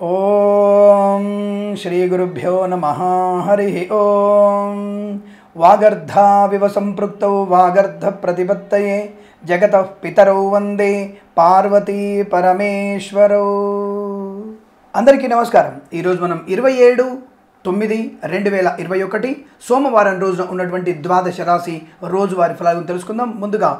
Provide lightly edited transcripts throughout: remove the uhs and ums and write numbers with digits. ओम श्री गुरुभ्यो नमः। हरिः ओम। वागर्धाविव संपृक्तौ वागर्ध प्रतिपत्तये जगतः पितरौ वंदे पार्वती परमेश्वरौ। अंदरिकी नमस्कारं। ई रोजु मनं 27/9/2021 సోమవారం రోజున ఉన్నటువంటి ద్వాదశ రాశి రోజువారీ ఫలాలను తెలుసుకుందాం। ముందుగా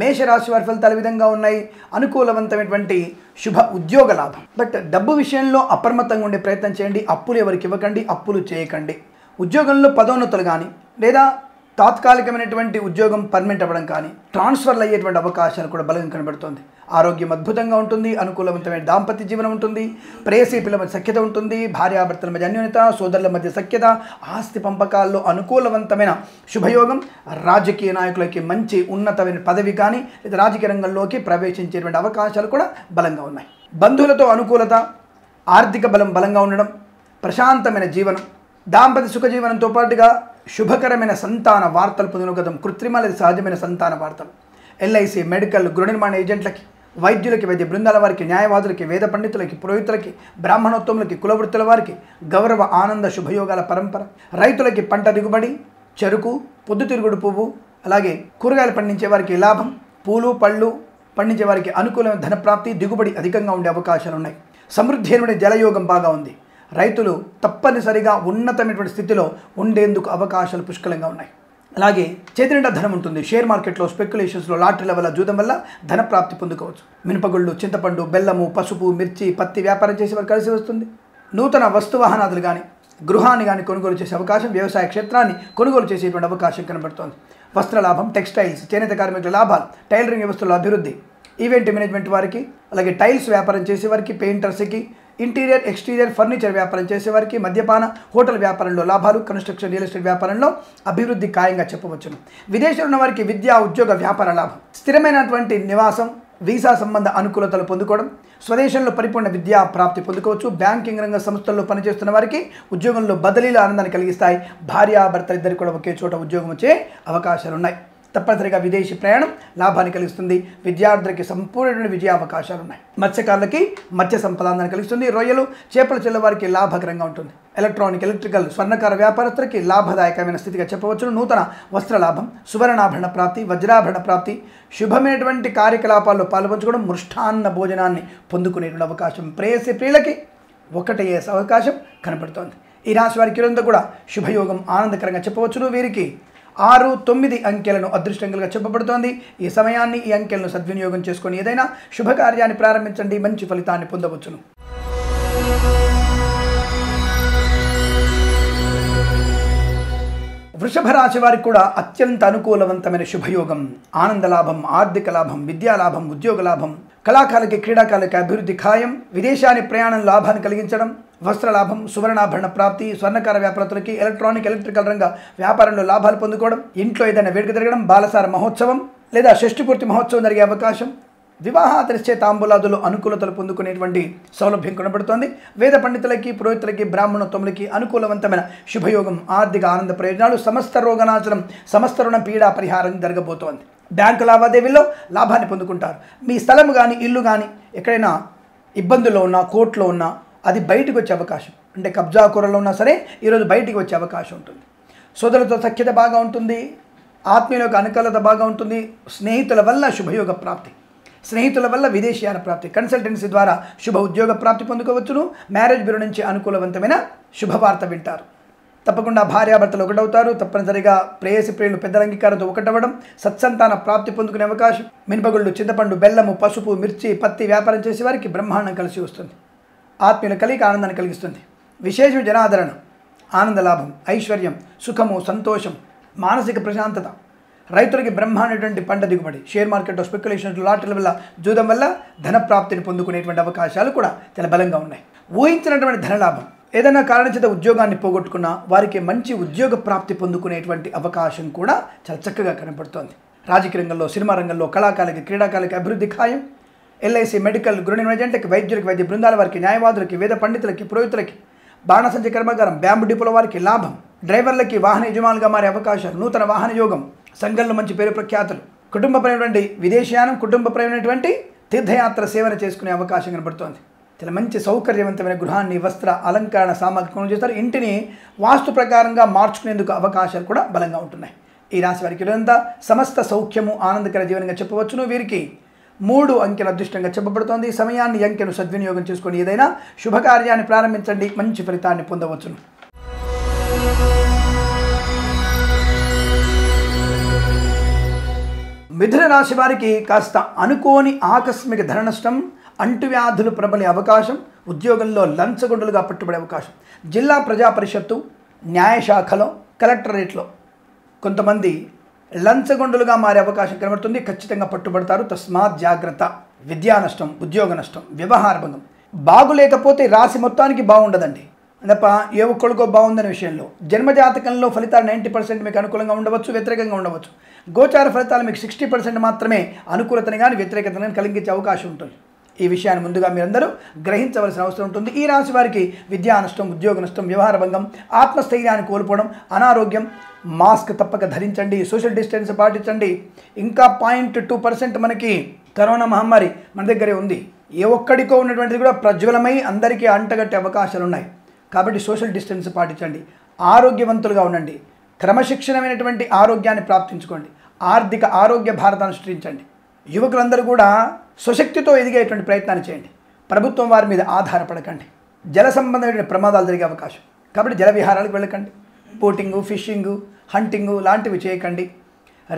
మేషరాశి వారి ఫలితాలు విధంగా ఉన్నాయి। అనుకూలవంతమైనటువంటి శుభ ఉద్యోగ లాభం, బట్ డబ్బు విషయంలో అప్రమత్తంగా ఉండే ప్రయత్నం చేయండి। అప్పులు ఎవరికి ఇవ్వకండి, అప్పులు చేయకండి। ఉద్యోగంలో పదోన్నతులు కానీ లేదా తాత్కాలికమైనటువంటి ఉద్యోగం పర్మనెంట్ అవ్వడం కానీ ట్రాన్స్ఫర్లు అయ్యేటువంటి అవకాశాలు కూడా బలంగా కనబడుతుంది। ఆరోగ్యం అద్భుతంగా ఉంటుంది। అనుకూలవంతమైన దాంపత్య జీవనం ఉంటుంది। ప్రేయసీ పిల్లల మధ్య సఖ్యత ఉంటుంది। భార్యాభర్తల మధ్య అన్యోన్యత, సోదరుల మధ్య సఖ్యత, ఆస్తి పంపకాల్లో అనుకూలవంతమైన శుభయోగం। రాజకీయ నాయకులకి మంచి ఉన్నతమైన పదవి కానీ లేదా రాజకీయ రంగంలోకి ప్రవేశించేటువంటి అవకాశాలు కూడా బలంగా ఉన్నాయి। బంధువులతో అనుకూలత, ఆర్థిక బలం బలంగా ఉండడం, ప్రశాంతమైన జీవనం, దాంపత్య సుఖజీవనంతో పాటుగా శుభకరమైన సంతాన వార్తలు పొందడం, కృత్రిమ లేదా సహజమైన సంతాన వార్తలు। ఎల్ఐసి, మెడికల్, గృహ నిర్మాణ ఏజెంట్లకి, వైద్యులకి, వైద్య బృందాల వారికి, న్యాయవాదులకి, వేద పండితులకి, పురోహితులకి, బ్రాహ్మణోత్తములకి, కులవృత్తుల వారికి గౌరవ ఆనంద శుభయోగాల పరంపర। రైతులకి పంట దిగుబడి, చెరుకు, పొద్దుతిరుగుడు పువ్వు, అలాగే కూరగాయలు పండించే వారికి లాభం, పూలు పళ్ళు పండించే వారికి అనుకూలమైన ధనప్రాప్తి, దిగుబడి అధికంగా ఉండే అవకాశాలు ఉన్నాయి। సమృద్ధి అయిన జలయోగం బాగా ఉంది। రైతులు తప్పనిసరిగా ఉన్నతమైనటువంటి స్థితిలో ఉండేందుకు అవకాశాలు పుష్కలంగా ఉన్నాయి। అలాగే చేతి నిండా ధనం ఉంటుంది। షేర్ మార్కెట్లో, స్పెక్యులేషన్స్లో, లాటరీల వల్ల, జూదం వల్ల ధనప్రాప్తి పొందుకోవచ్చు। మినపగుళ్ళు, చింతపండు, బెల్లము, పసుపు, మిర్చి, పత్తి వ్యాపారం చేసే వారు కలిసి వస్తుంది। నూతన వస్తువాహనాదులు కానీ గృహాన్ని కానీ కొనుగోలు చేసే అవకాశం, వ్యవసాయ క్షేత్రాన్ని కొనుగోలు చేసేటువంటి అవకాశం కనబడుతోంది। వస్త్ర లాభం, టెక్స్టైల్స్, చేనేత కార్మికుల లాభాలు, టైలరింగ్ వ్యవస్థలో అభివృద్ధి, ఈవెంట్ మేనేజ్మెంట్ వారికి, అలాగే టైల్స్ వ్యాపారం చేసే వారికి, పెయింటర్స్కి, ఇంటీరియర్ ఎక్స్టీరియర్ ఫర్నిచర్ వ్యాపారం చేసేవారికి, మద్యపాన హోటల్ వ్యాపారంలో లాభాలు, కన్స్ట్రక్షన్ రియల్ ఎస్టేట్ వ్యాపారంలో అభివృద్ధి ఖాయంగా చెప్పవచ్చును। విదేశంలో ఉన్న వారికి విద్యా ఉద్యోగ వ్యాపార లాభం, స్థిరమైనటువంటి నివాసం, వీసా సంబంధ అనుకూలతలు పొందుకోవడం, స్వదేశంలో పరిపూర్ణ విద్యా ప్రాప్తి పొందుకోవచ్చు। బ్యాంకింగ్ రంగ సంస్థల్లో పనిచేస్తున్న వారికి ఉద్యోగంలో బదిలీల ఆనందాన్ని కలిగిస్తాయి। భార్యాభర్త ఇద్దరు కూడా ఒకే చోట ఉద్యోగం వచ్చే అవకాశాలు ఉన్నాయి। తప్పనిసరిగా విదేశీ ప్రయాణం లాభాన్ని కలిగిస్తుంది। విద్యార్థులకి సంపూర్ణ విజయావకాశాలు ఉన్నాయి। మత్స్యకారులకి మత్స్య సంపదాన్ని కలిగిస్తుంది। రొయ్యలు, చేపల చెల్లవారికి లాభకరంగా ఉంటుంది। ఎలక్ట్రానిక్, ఎలక్ట్రికల్, స్వర్ణకార వ్యాపారస్తులకి లాభదాయకమైన స్థితిగా చెప్పవచ్చును। నూతన వస్త్ర లాభం, సువర్ణాభరణ ప్రాప్తి, వజ్రాభరణ ప్రాప్తి, శుభమైనటువంటి కార్యకలాపాల్లో పాల్పంచుకోవడం, మృష్టాన్న భోజనాన్ని పొందుకునేటువంటి అవకాశం, ప్రేయసి ప్రియులకి ఒకటే అవకాశం కనపడుతోంది। ఈ రాశి వారికి ఇదంతా కూడా శుభయోగం ఆనందకరంగా చెప్పవచ్చును। వీరికి 6, 9 అంకెలను అదృష్టంగా చెప్పబడుతోంది। ఈ సమయాన్ని, ఈ అంకెలను సద్వినియోగం చేసుకొని ఏదైనా శుభకార్యాన్ని ప్రారంభించండి, మంచి ఫలితాన్ని పొందవచ్చును। వృషభ రాశి వారికి కూడా అత్యంత అనుకూలవంతమైన శుభయోగం, ఆనంద లాభం, ఆర్థిక లాభం, విద్యా లాభం, ఉద్యోగ లాభం, కళాకారులకి, క్రీడాకారులకి అభివృద్ధి ఖాయం, విదేశాన్ని ప్రయాణం లాభాన్ని కలిగించడం, వస్త్ర లాభం, సువర్ణాభరణ ప్రాప్తి, స్వర్ణకార వ్యాపారతులకి, ఎలక్ట్రానిక్, ఎలక్ట్రికల్ రంగ వ్యాపారంలో లాభాలు పొందుకోవడం, ఇంట్లో ఏదైనా వేడుక జరగడం, బాలసార మహోత్సవం లేదా షష్టిపూర్తి మహోత్సవం జరిగే అవకాశం, వివాహాతర తాంబూలాదులు అనుకూలతలు పొందుకునేటువంటి సౌలభ్యం కనబడుతోంది। వేద పండితులకి, పురోహితులకి, బ్రాహ్మణోత్తములకి అనుకూలవంతమైన శుభయోగం, ఆర్థిక ఆనంద ప్రయోజనాలు, సమస్త రోగనాశనం, సమస్త రుణ పీడా పరిహారం జరగబోతోంది। బ్యాంకు లావాదేవీల్లో లాభాన్ని పొందుకుంటారు। మీ స్థలం కానీ, ఇల్లు కానీ ఎక్కడైనా ఇబ్బందుల్లో ఉన్నా, కోర్టులో ఉన్నా అది బయటకు వచ్చే అవకాశం, అంటే కబ్జా కూరలో ఉన్నా సరే ఈరోజు బయటికి వచ్చే అవకాశం ఉంటుంది। సోదరులతో సఖ్యత బాగా ఉంటుంది। ఆత్మీయులకు అనుకూలత బాగా ఉంటుంది। స్నేహితుల వల్ల శుభయోగ ప్రాప్తి, స్నేహితుల వల్ల విదేశీయాన ప్రాప్తి, కన్సల్టెన్సీ ద్వారా శుభ ఉద్యోగ ప్రాప్తి పొందుకోవచ్చును। మ్యారేజ్ బ్యూరో నుంచి అనుకూలవంతమైన శుభవార్త వింటారు। తప్పకుండా భార్యాభర్తలు ఒకటవుతారు। తప్పనిసరిగా ప్రేయసి ప్రియులు పెద్దల అంగీకారంతో ఒకటవ్వడం, సత్సంతాన ప్రాప్తి పొందుకునే అవకాశం। మినపగుళ్ళు, చింతపండు, బెల్లము, పసుపు, మిర్చి, పత్తి వ్యాపారం చేసే వారికి బ్రహ్మాండం కలిసి వస్తుంది। ఆత్మీయుల కలిగి ఆనందాన్ని కలిగిస్తుంది। విశేష జనాదరణ, ఆనంద లాభం, ఐశ్వర్యం, సుఖము, సంతోషం, మానసిక ప్రశాంతత, రైతులకి బ్రహ్మాండటువంటి పంట దిగుబడి, షేర్ మార్కెట్లో, స్పెక్యులేషన్లో, లాటరీల వల్ల, జూదం వల్ల ధనప్రాప్తిని పొందుకునేటువంటి అవకాశాలు కూడా చాలా బలంగా ఉన్నాయి। ఊహించినటువంటి ధనలాభం, ఏదైనా కారణం చేత ఉద్యోగాన్ని పోగొట్టుకున్నా వారికి మంచి ఉద్యోగ ప్రాప్తి పొందుకునేటువంటి అవకాశం కూడా చాలా చక్కగా కనపడుతోంది। రాజకీయ రంగంలో, సినిమా రంగంలో, కళాకారులకి, క్రీడాకారులకి అభివృద్ధి ఖాయం। ఎల్ఐసి, మెడికల్, గృహ నిర్మాణ ఏజెంట్లకి, వైద్యులకి, వైద్య బృందాల వారికి, న్యాయవాదులకి, వేద పండితులకి, పురోహితులకి, బాణసంచ కర్మగారం బ్యాంబు డిపోల వారికి లాభం, డ్రైవర్లకి వాహన యజమానులుగా మారే అవకాశాలు, నూతన వాహన యోగం, సంఘంలో మంచి పేరు ప్రఖ్యాతులు, కుటుంబపరమైనటువంటి విదేశయానం, కుటుంబపరమైనటువంటి తీర్థయాత్ర సేవన చేసుకునే అవకాశం కనబడుతోంది. చాలా మంచి సౌకర్యవంతమైన గృహాన్ని, వస్త్ర అలంకరణ సామాగ్రి కొనుగోలు చేస్తారు. ఇంటిని వాస్తు ప్రకారంగా మార్చుకునేందుకు అవకాశాలు కూడా బలంగా ఉంటున్నాయి. ఈ రాశి వారికి ఇదంతా సమస్త సౌఖ్యము ఆనందకర జీవనంగా చెప్పవచ్చును. వీరికి 3 అంకెల అదృష్టంగా చెప్పబడుతోంది. సమయాన్ని అంకెను సద్వినియోగం చేసుకొని ఏదైనా శుభకార్యాన్ని ప్రారంభించండి, మంచి ఫలితాన్ని పొందవచ్చును. మిథున రాశి వారికి కాస్త అనుకోని ఆకస్మిక ధన నష్టం, అంటువ్యాధులు ప్రబలే అవకాశం, ఉద్యోగంలో లంచగొండలుగా పట్టుబడే అవకాశం. జిల్లా ప్రజా పరిషత్తు, న్యాయశాఖలో, కలెక్టరేట్లో కొంతమంది లంచగొండలుగా మారే అవకాశం కనబడుతుంది. ఖచ్చితంగా పట్టుబడతారు, తస్మాత్ జాగ్రత్త. విద్యా నష్టం, ఉద్యోగ నష్టం, వ్యవహార భంగం. బాగులేకపోతే రాశి మొత్తానికి బాగుండదండి తప్ప ఏ ఒక్కడికో బాగుందనే విషయంలో. జన్మజాతకంలో ఫలితాలు 90% మీకు అనుకూలంగా ఉండవచ్చు, వ్యతిరేకంగా ఉండవచ్చు. గోచార ఫలితాలు మీకు 60% మాత్రమే అనుకూలతని కానీ వ్యతిరేకతని కానీ కలిగించే అవకాశం ఉంటుంది. ఈ విషయాన్ని ముందుగా మీరందరూ గ్రహించవలసిన అవసరం ఉంటుంది. ఈ రాశి వారికి విద్యా నష్టం, ఉద్యోగ నష్టం, వ్యవహార భంగం, ఆత్మస్థైర్యాన్ని కోల్పోవడం, అనారోగ్యం. మాస్క్ తప్పక ధరించండి, సోషల్ డిస్టెన్స్ పాటించండి. ఇంకా 0.2% మనకి కరోనా మహమ్మారి మన దగ్గరే ఉంది. ఏ ఒక్కడికో ఉన్నటువంటిది కూడా ప్రజ్వలమై అందరికీ అంటగట్టే అవకాశాలు ఉన్నాయి. కాబట్టి సోషల్ డిస్టెన్స్ పాటించండి, ఆరోగ్యవంతులుగా ఉండండి, క్రమశిక్షణమైనటువంటి ఆరోగ్యాన్ని ప్రాప్తించుకోండి, ఆర్థిక ఆరోగ్య భారతాన్ని సృష్టించండి. యువకులందరూ కూడా స్వశక్తితో ఎదిగేటువంటి ప్రయత్నాన్ని చేయండి. ప్రభుత్వం వారి మీద ఆధారపడకండి. జల సంబంధమైన ప్రమాదాలు జరిగే అవకాశం, కాబట్టి జల విహారాలకు వెళ్ళకండి. బోటింగు, ఫిషింగు, హంటింగు లాంటివి చేయకండి.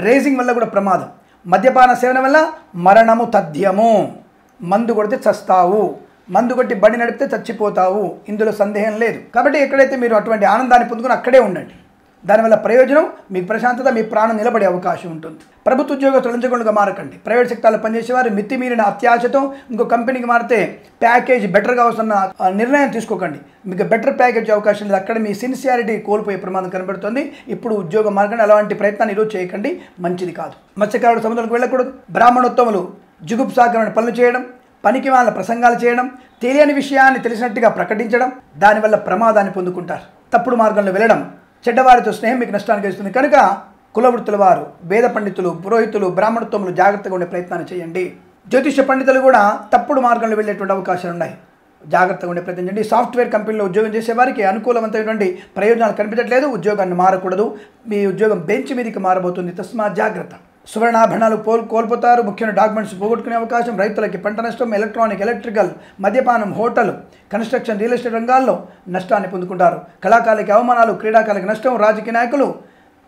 రేసింగ్ వల్ల కూడా ప్రమాదం, మద్యపాన సేవన వల్ల మరణము తథ్యము. మందు కొడితే చస్తావు, మందు కొట్టి బండి నడిపితే చచ్చిపోతావు, ఇందులో సందేహం లేదు. కాబట్టి ఎక్కడైతే మీరు అటువంటి ఆనందాన్ని పొందుకుని అక్కడే ఉండండి. దానివల్ల ప్రయోజనం మీకు ప్రశాంతత, మీ ప్రాణం నిలబడే అవకాశం ఉంటుంది. ప్రభుత్వ ఉద్యోగ తొలగించకుండా మారకండి. ప్రైవేట్ సెక్టార్లో పనిచేసేవారు మితిమీరిన అత్యాశతో ఇంకో కంపెనీకి మారితే ప్యాకేజ్ బెటర్గా వస్తున్న నిర్ణయం తీసుకోకండి. మీకు బెటర్ ప్యాకేజ్ అవకాశం లేదు. అక్కడ మీ సిన్సియారిటీ కోల్పోయే ప్రమాదం కనబడుతుంది. ఇప్పుడు ఉద్యోగం మారకండి, అలాంటి ప్రయత్నాన్ని ఈరోజు చేయకండి, మంచిది కాదు. మత్స్యకారుడు సముద్రాలకు వెళ్ళకూడదు. బ్రాహ్మణోత్తములు జుగుప్సాకరమైన పనులు చేయడం, పనికి వాళ్ళ ప్రసంగాలు చేయడం, తెలియని విషయాన్ని తెలిసినట్టుగా ప్రకటించడం, దానివల్ల ప్రమాదాన్ని పొందుకుంటారు. తప్పుడు మార్గంలో వెళ్ళడం, చెడ్డవారితో స్నేహం మీకు నష్టాన్ని కలిగిస్తుంది. కనుక కులవృత్తుల వారు, వేద పండితులు, పురోహితులు, బ్రాహ్మణోత్తములు జాగ్రత్తగా ఉండే ప్రయత్నాన్ని చేయండి. జ్యోతిష్య పండితులు కూడా తప్పుడు మార్గంలో వెళ్ళేటువంటి అవకాశాలు ఉన్నాయి, జాగ్రత్తగా ఉండే ప్రయత్నం చేయండి. సాఫ్ట్వేర్ కంపెనీలో ఉద్యోగం చేసేవారికి అనుకూలవంతమైనటువంటి ప్రయోజనాలు కనిపించట్లేదు. ఉద్యోగాన్ని మారకూడదు, మీ ఉద్యోగం బెంచ్ మీదకి మారబోతుంది, తస్మాత్ జాగ్రత్త. సువర్ణాభరణాలు కోల్పోతారు, ముఖ్యమైన డాక్యుమెంట్స్ పోగొట్టుకునే అవకాశం. రైతులకి పంట నష్టం, ఎలక్ట్రానిక్, ఎలక్ట్రికల్, మద్యపానం, హోటల్, కన్స్ట్రక్షన్, రియల్ ఎస్టేట్ రంగాల్లో నష్టాన్ని పొందుకుంటారు. కళాకారులకి అవమానాలు, క్రీడాకారులకి నష్టం. రాజకీయ నాయకులు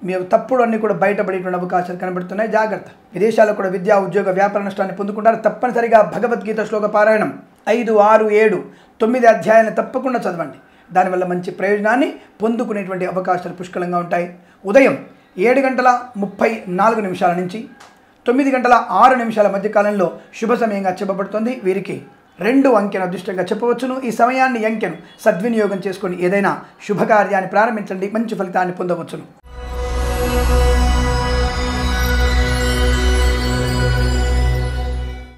మీరు తప్పుడు అన్నీ కూడా బయటపడేటువంటి అవకాశాలు కనబడుతున్నాయి, జాగ్రత్త. విదేశాల్లో కూడా విద్యా, ఉద్యోగ, వ్యాపార నష్టాన్ని పొందుకుంటారు. తప్పనిసరిగా భగవద్గీత శ్లోక పారాయణం 5, 6, 7, 9 అధ్యాయాలను తప్పకుండా చదవండి. దానివల్ల మంచి ప్రయోజనాన్ని పొందుకునేటువంటి అవకాశాలు పుష్కలంగా ఉంటాయి. ఉదయం 7:34 నుంచి 9:06 మధ్యకాలంలో శుభ సమయంగా చెప్పబడుతుంది. వీరికి 2 అంకెను అదృష్టంగా చెప్పవచ్చును. ఈ సమయాన్ని అంకెను సద్వినియోగం చేసుకొని ఏదైనా శుభకార్యాన్ని ప్రారంభించండి, మంచి ఫలితాన్ని పొందవచ్చును.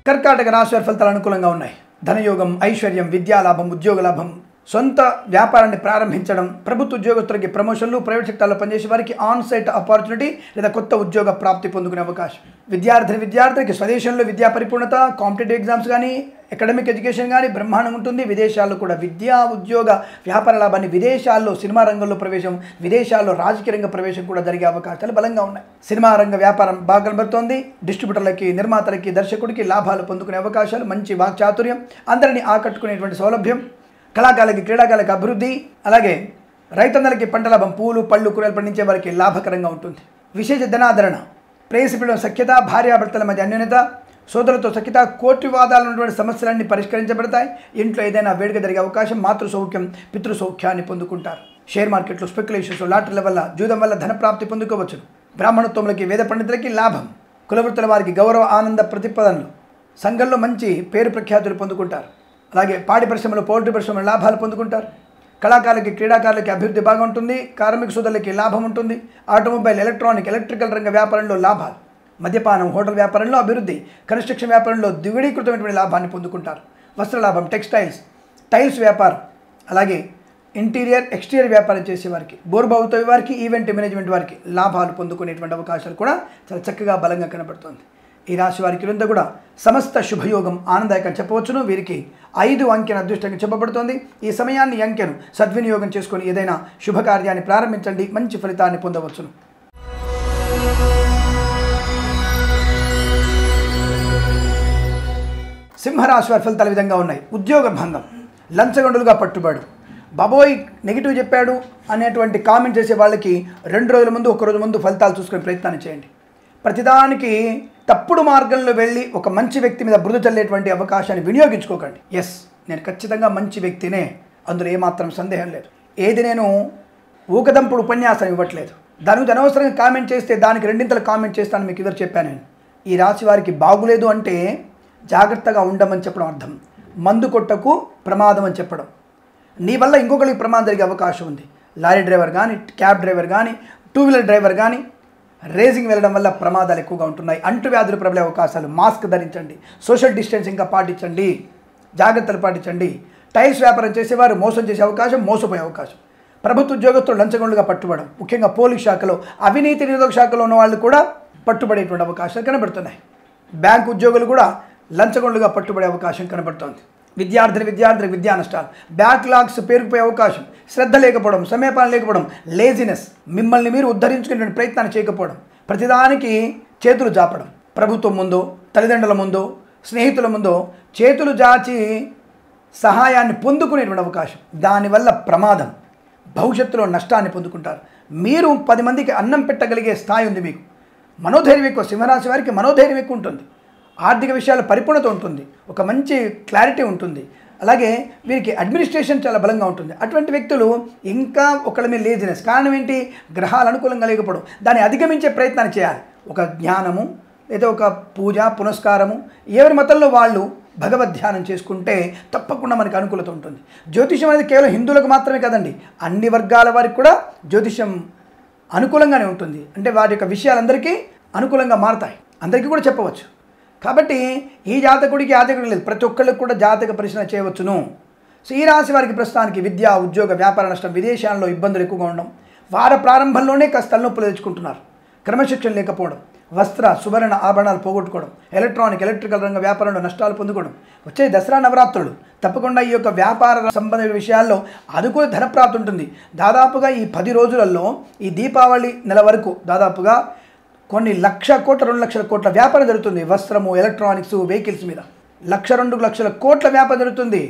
కర్కాటక రాశి వారి ఫలితాలు అనుకూలంగా ఉన్నాయి. ధనయోగం, ఐశ్వర్యం, విద్యాలాభం, ఉద్యోగ లాభం, సొంత వ్యాపారాన్ని ప్రారంభించడం, ప్రభుత్వ ఉద్యోగస్తులకి ప్రమోషన్లు, ప్రైవేట్ సెక్టార్లో పనిచేసే వారికి ఆన్ సైట్ ఆపర్చునిటీ లేదా కొత్త ఉద్యోగ ప్రాప్తి పొందుకునే అవకాశం. విద్యార్థులకి స్వదేశంలో విద్యా పరిపూర్ణత, కాంపిటేటివ్ ఎగ్జామ్స్ కానీ, అకాడమిక్ ఎడ్యుకేషన్ కానీ బ్రహ్మాండంగా ఉంటుంది. విదేశాల్లో కూడా విద్యా, ఉద్యోగ, వ్యాపార లాభాన్ని, విదేశాల్లో సినిమా రంగంలో ప్రవేశం, విదేశాల్లో రాజకీయ రంగ ప్రవేశం కూడా జరిగే అవకాశాలు బలంగా ఉన్నాయి. సినిమా రంగ వ్యాపారం బాగా కనబడుతోంది. డిస్ట్రిబ్యూటర్లకి, నిర్మాతలకి, దర్శకుడికి లాభాలు పొందుకునే అవకాశాలు. మంచి వాక్చాతుర్యం, అందరినీ ఆకట్టుకునేటువంటి సౌలభ్యం. కళాకారులకి, క్రీడాకారులకు అభివృద్ధి. అలాగే రైతన్నలకి పంట లాభం, పూలు, పళ్ళు, కూరలు పండించే వారికి లాభకరంగా ఉంటుంది. విశేష ధనాధరణ, ప్రేయసిపిల్ల సఖ్యత, భార్యాభర్తల మధ్య అన్యోన్యత, సోదరులతో సఖ్యత, కోర్టు వివాదాలు ఉన్నటువంటి సమస్యలన్నీ పరిష్కరించబడతాయి. ఇంట్లో ఏదైనా వేడుక జరిగే అవకాశం. మాతృసౌఖ్యం, పితృసౌఖ్యాన్ని పొందుకుంటారు. షేర్ మార్కెట్లో, స్పెక్యులేషన్స్, లాటరీల వల్ల, జూదం వల్ల ధనప్రాప్తి పొందుకోవచ్చు. బ్రాహ్మణోత్తములకి, వేద పండితులకి లాభం. కులవృత్తుల వారికి గౌరవ, ఆనంద ప్రతిపాదనలు, సంఘంలో మంచి పేరు ప్రఖ్యాతులు పొందుకుంటారు. అలాగే పాడి పరిశ్రమలు, పౌల్ట్రీ పరిశ్రమలు లాభాలు పొందుకుంటారు. కళాకారులకి, క్రీడాకారులకి అభివృద్ధి బాగా ఉంటుంది. కార్మిక సోదరులకి లాభం ఉంటుంది. ఆటోమొబైల్, ఎలక్ట్రానిక్, ఎలక్ట్రికల్ రంగ వ్యాపారంలో లాభాలు. మద్యపానం, హోటల్ వ్యాపారంలో అభివృద్ధి. కన్స్ట్రక్షన్ వ్యాపారంలో ద్విగుణీకృతమైనటువంటి లాభాన్ని పొందుకుంటారు. వస్త్రలాభం, టెక్స్టైల్స్, టైల్స్ వ్యాపారం, అలాగే ఇంటీరియర్ ఎక్స్టీరియర్ వ్యాపారం చేసే వారికి బోర్బావుతో వారికి ఈవెంట్ మేనేజ్మెంట్ వారికి లాభాలు పొందుకునేటువంటి అవకాశాలు కూడా చాలా చక్కగా బలంగా కనబడుతుంది। ఈ రాశి వారికి ఇదంతా కూడా సమస్త శుభయోగం ఆనందకరం చెప్పవచ్చును। వీరికి 5 అంకెన అదృష్టంగా చెప్పబడుతుంది। ఈ సమయాన్ని అంకెను సద్వినియోగం చేసుకొని ఏదైనా శుభకార్యాన్ని ప్రారంభించండి, మంచి ఫలితాన్ని పొందవచ్చును। సింహ రాశి వారి ఫలితాలు విధంగా ఉన్నాయి। ఉద్యోగ భంగం, లంచగొండలుగా పట్టుబడు, బాబోయ్ నెగిటివ్ చెప్పాడు అనేటువంటి కామెంట్ చేసే వాళ్ళకి 2 రోజుల ముందు ఒక రోజు ముందు ఫలితాలు చూసుకునే ప్రయత్నాన్ని చేయండి। ప్రతిదానికి తప్పుడు మార్గంలో వెళ్ళి ఒక మంచి వ్యక్తి మీద బురద చల్లేటువంటి అవకాశాన్ని వినియోగించుకోకండి। ఎస్, నేను ఖచ్చితంగా మంచి వ్యక్తినే, అందులో ఏమాత్రం సందేహం లేదు। ఏది నేను ఊకదంపుడు ఉపన్యాసం ఇవ్వట్లేదు, దానికి అనవసరంగా కామెంట్ చేస్తే దానికి 2 కామెంట్ చేస్తాను మీకు ఇద్దరు చెప్పాను నేను। ఈ రాశి వారికి బాగులేదు అంటే జాగ్రత్తగా ఉండమని చెప్పడం అర్థం, మందు కొట్టకు ప్రమాదం అని చెప్పడం। నీ వల్ల ఇంకొకరికి ప్రమాదం జరిగే అవకాశం ఉంది। లారీ డ్రైవర్ కానీ, క్యాబ్ డ్రైవర్ కానీ, టూ వీలర్ డ్రైవర్ కానీ రేసింగ్ వెళ్ళడం వల్ల ప్రమాదాలు ఎక్కువగా ఉంటున్నాయి, అంటువ్యాధులు ప్రబలే అవకాశాలు। మాస్క్ ధరించండి, సోషల్ డిస్టెన్సింగ్గా పాటించండి, జాగ్రత్తలు పాటించండి। టైల్స్ వ్యాపారం చేసేవారు మోసం చేసే అవకాశం, మోసపోయే అవకాశం। ప్రభుత్వ ఉద్యోగస్తులు లంచగొండలుగా పట్టుబడడం, ముఖ్యంగా పోలీస్ శాఖలో అవినీతి నిరోధక శాఖలో ఉన్న వాళ్ళు కూడా పట్టుబడేటువంటి అవకాశాలు కనబడుతున్నాయి। బ్యాంకు ఉద్యోగులు కూడా లంచగొండలుగా పట్టుబడే అవకాశం కనబడుతోంది। విద్యార్థులకు విద్యా నష్టాలు, బ్యాక్లాగ్స్ పేరుకుపోయే అవకాశం, శ్రద్ధ లేకపోవడం, సమయపాలన లేకపోవడం, లేజినెస్, మిమ్మల్ని మీరు ఉద్ధరించుకునే ప్రయత్నాన్ని చేయకపోవడం, ప్రతిదానికి చేతులు జాపడం, ప్రభుత్వం ముందో తల్లిదండ్రుల ముందో స్నేహితుల ముందో చేతులు జాచి సహాయాన్ని పొందుకునేటువంటి అవకాశం, దానివల్ల ప్రమాదం, భవిష్యత్తులో నష్టాన్ని పొందుకుంటారు। మీరు 10 మందికి అన్నం పెట్టగలిగే స్థాయి ఉంది, మీకు మనోధైర్యం ఎక్కువ। సింహరాశి వారికి మనోధైర్యం ఎక్కువ ఉంటుంది, ఆర్థిక విషయాల పరిపూర్ణత ఉంటుంది, ఒక మంచి క్లారిటీ ఉంటుంది। అలాగే వీరికి అడ్మినిస్ట్రేషన్ చాలా బలంగా ఉంటుంది। అటువంటి వ్యక్తులు ఇంకా ఒకళ్ళ మీద లేజినెస్, కారణం ఏంటి, గ్రహాలు అనుకూలంగా లేకపోవడం, దాన్ని అధిగమించే ప్రయత్నాన్ని చేయాలి। ఒక జ్ఞానము లేదా ఒక పూజ పునస్కారము, ఎవరి మతంలో వాళ్ళు భగవద్ ధ్యానం చేసుకుంటే తప్పకుండా మనకు అనుకూలత ఉంటుంది। జ్యోతిష్యం అనేది కేవలం హిందువులకు మాత్రమే కదండి, అన్ని వర్గాల వారికి కూడా జ్యోతిష్యం అనుకూలంగానే ఉంటుంది, అంటే వారి యొక్క విషయాలందరికీ అనుకూలంగా మారతాయి, అందరికీ కూడా చెప్పవచ్చు। కాబట్టి ఈ జాతకుడికి జాతకుడు లేదు, ప్రతి ఒక్కళ్ళకి కూడా జాతక పరిశీలన చేయవచ్చును। సో ఈ రాశి వారికి ప్రస్తుతానికి విద్య, ఉద్యోగ, వ్యాపార నష్టం, విదేశాల్లో ఇబ్బందులు ఎక్కువగా ఉండడం, వార ప్రారంభంలోనే కాస్త తలనొప్పులు తెచ్చుకుంటున్నారు, క్రమశిక్షణ లేకపోవడం, వస్త్ర సువర్ణ ఆభరణాలు పోగొట్టుకోవడం, ఎలక్ట్రికల్ రంగ వ్యాపారంలో నష్టాలు పొందుకోవడం, వచ్చే దసరా నవరాత్రులు తప్పకుండా ఈ యొక్క వ్యాపార సంబంధిత విషయాల్లో అనుకూల ధనప్రాప్తి ఉంటుంది। దాదాపుగా ఈ 10 రోజులలో ఈ దీపావళి నెల వరకు దాదాపుగా కొన్ని 1 లక్ష కోట్ల 2 లక్షల కోట్ల వ్యాపారం జరుగుతుంది। వస్త్రము, ఎలక్ట్రానిక్స్, వెహికల్స్ మీద 1 లక్ష 2 లక్షల కోట్ల వ్యాపారం జరుగుతుంది।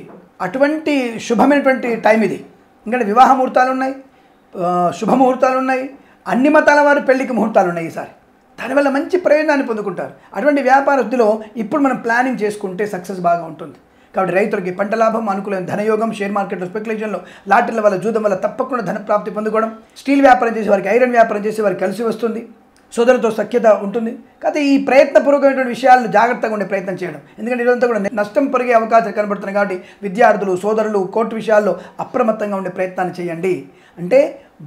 అటువంటి శుభమైనటువంటి టైం ఇది, ఎందుకంటే వివాహ ముహూర్తాలు ఉన్నాయి, శుభముహూర్తాలు ఉన్నాయి, అన్ని మతాల వారు పెళ్లికి ముహూర్తాలు ఉన్నాయి ఈసారి, దానివల్ల మంచి ప్రయోజనాన్ని పొందుకుంటారు। అటువంటి వ్యాపార వృద్ధిలో ఇప్పుడు మనం ప్లానింగ్ చేసుకుంటే సక్సెస్ బాగా ఉంటుంది। కాబట్టి రైతులకి పంట లాభం, అనుకూలమైన ధనయోగం, షేర్ మార్కెట్లో స్పెక్యులేషన్లో లాటరీల వల్ల జూదం వల్ల తప్పకుండా ధనప్రాప్తి పొందుకోవడం, స్టీల్ వ్యాపారం చేసేవారికి, ఐరన్ వ్యాపారం చేసేవారికి కలిసి వస్తుంది, సోదరులతో సఖ్యత ఉంటుంది। కాకపోతే ఈ ప్రయత్నపూర్వకమైనటువంటి విషయాల్లో జాగ్రత్తగా ఉండే ప్రయత్నం చేయడం, ఎందుకంటే ఇదంతా కూడా నష్టం పెరిగే అవకాశాలు కనబడుతున్నాయి। కాబట్టి విద్యార్థులు, సోదరులు కోర్టు విషయాల్లో అప్రమత్తంగా ఉండే ప్రయత్నాన్ని చేయండి, అంటే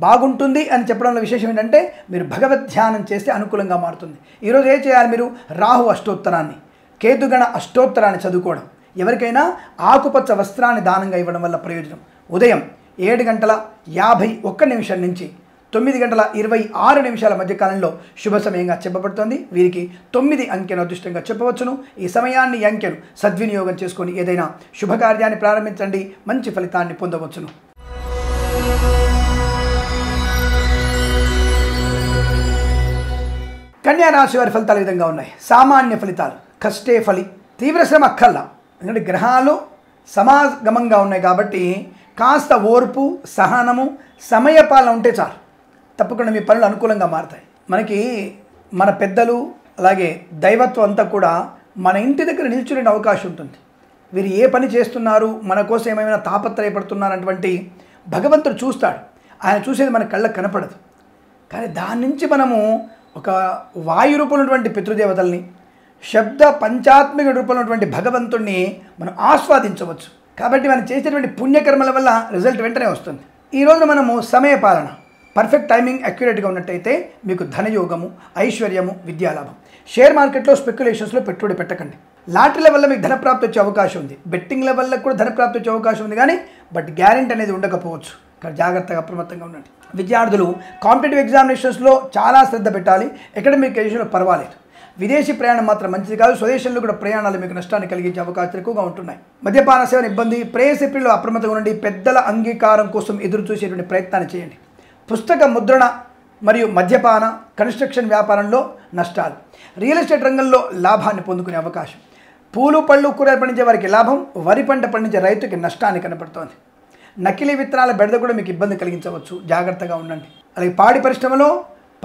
బాగుంటుంది అని చెప్పడంలో విశేషం ఏంటంటే మీరు భగవద్ ధ్యానం చేస్తే అనుకూలంగా మారుతుంది। ఈరోజు ఏం చేయాలి, మీరు రాహు అష్టోత్తరాన్ని, కేతుగణ అష్టోత్తరాన్ని చదువుకోవడం, ఎవరికైనా ఆకుపచ్చ వస్త్రాన్ని దానంగా ఇవ్వడం వల్ల ప్రయోజనం। ఉదయం 7:51 నుంచి 9:26 మధ్యకాలంలో శుభ సమయంగా చెప్పబడుతోంది। వీరికి 9 అంకెను అదృష్టంగా చెప్పవచ్చును। ఈ సమయాన్ని అంకెను సద్వినియోగం చేసుకొని ఏదైనా శుభకార్యాన్ని ప్రారంభించండి, మంచి ఫలితాన్ని పొందవచ్చును। కన్యా రాశి వారి ఫలితాలు విధంగా ఉన్నాయి। సామాన్య ఫలితాలు, కష్టే ఫలి, తీవ్ర శ్రమ అక్కల్లా, ఎందుకంటే గ్రహాలు సమాగమంగా ఉన్నాయి కాబట్టి కాస్త ఓర్పు, సహనము, సమయపాలన ఉంటే చాలు, తప్పకుండా మీ పనులు అనుకూలంగా మారుతాయి। మనకి మన పెద్దలు అలాగే దైవత్వం అంతా కూడా మన ఇంటి దగ్గర నిల్చునే అవకాశం ఉంటుంది। వీరు ఏ పని చేస్తున్నారు, మన కోసం ఏమైనా తాపత్రయపడుతున్నారన్నటువంటి భగవంతుడు చూస్తాడు, ఆయన చూసేది మన కళ్ళకు కనపడదు, కానీ దాని నుంచి మనము ఒక వాయు రూపంలో ఉన్నటువంటి పితృదేవతల్ని, శబ్ద పంచాత్మిక రూపంలో ఉన్నటువంటి భగవంతుడిని మనం ఆస్వాదించవచ్చు। కాబట్టి మనం చేసేటువంటి పుణ్యకర్మల వల్ల రిజల్ట్ వెంటనే వస్తుంది। ఈరోజు మనము సమయపాలన, పర్ఫెక్ట్ టైమింగ్, అక్యురేట్గా ఉన్నట్టయితే మీకు ధనయోగము, ఐశ్వర్యము, విద్యాలాభం। షేర్ మార్కెట్లో స్పెక్యులేషన్స్లో పెట్టుబడి పెట్టకండి, లాటరీల వల్ల మీకు ధనప్రాప్తి వచ్చే అవకాశం ఉంది, బెట్టింగ్ల వల్ల కూడా ధనప్రాప్తి వచ్చే అవకాశం ఉంది, కానీ బట్ గ్యారెంటీ అనేది ఉండకపోవచ్చు। జాగృతగా అప్రమత్తంగా ఉండండి. విద్యార్థులు కాంపిటేటివ్ ఎగ్జామినేషన్స్లో చాలా శ్రద్ధ పెట్టాలి. అకాడమిక్ ఎడ్యుకేషన్లో పర్వాలేదు, విదేశీ ప్రయాణం మాత్రం మంచిది కాదు. స్వదేశంలో కూడా ప్రయాణాలు మీకు నష్టాన్ని కలిగించే అవకాశాలు ఎక్కువగా ఉంటున్నాయి. మద్యపాన సేవన ఇబ్బంది, ప్రేయసిప్రిలో అప్రమత్తంగా ఉండండి. పెద్దల అంగీకారం కోసం ఎదురు చూసేటువంటి ప్రయత్నాన్ని చేయండి. పుస్తక ముద్రణ మరియు మద్యపాన కన్స్ట్రక్షన్ వ్యాపారంలో నష్టాలు, రియల్ ఎస్టేట్ రంగంలో లాభాన్ని పొందుకునే అవకాశం. పూలు పళ్ళు కూరగాయలు పండించే వారికి లాభం, వరి పంట పండించే రైతుకి నష్టాన్ని కనపడుతోంది. నకిలీ విత్తనాల బెడద కూడా మీకు ఇబ్బంది కలిగించవచ్చు, జాగ్రత్తగా ఉండండి. అలాగే పాడి పరిశ్రమలో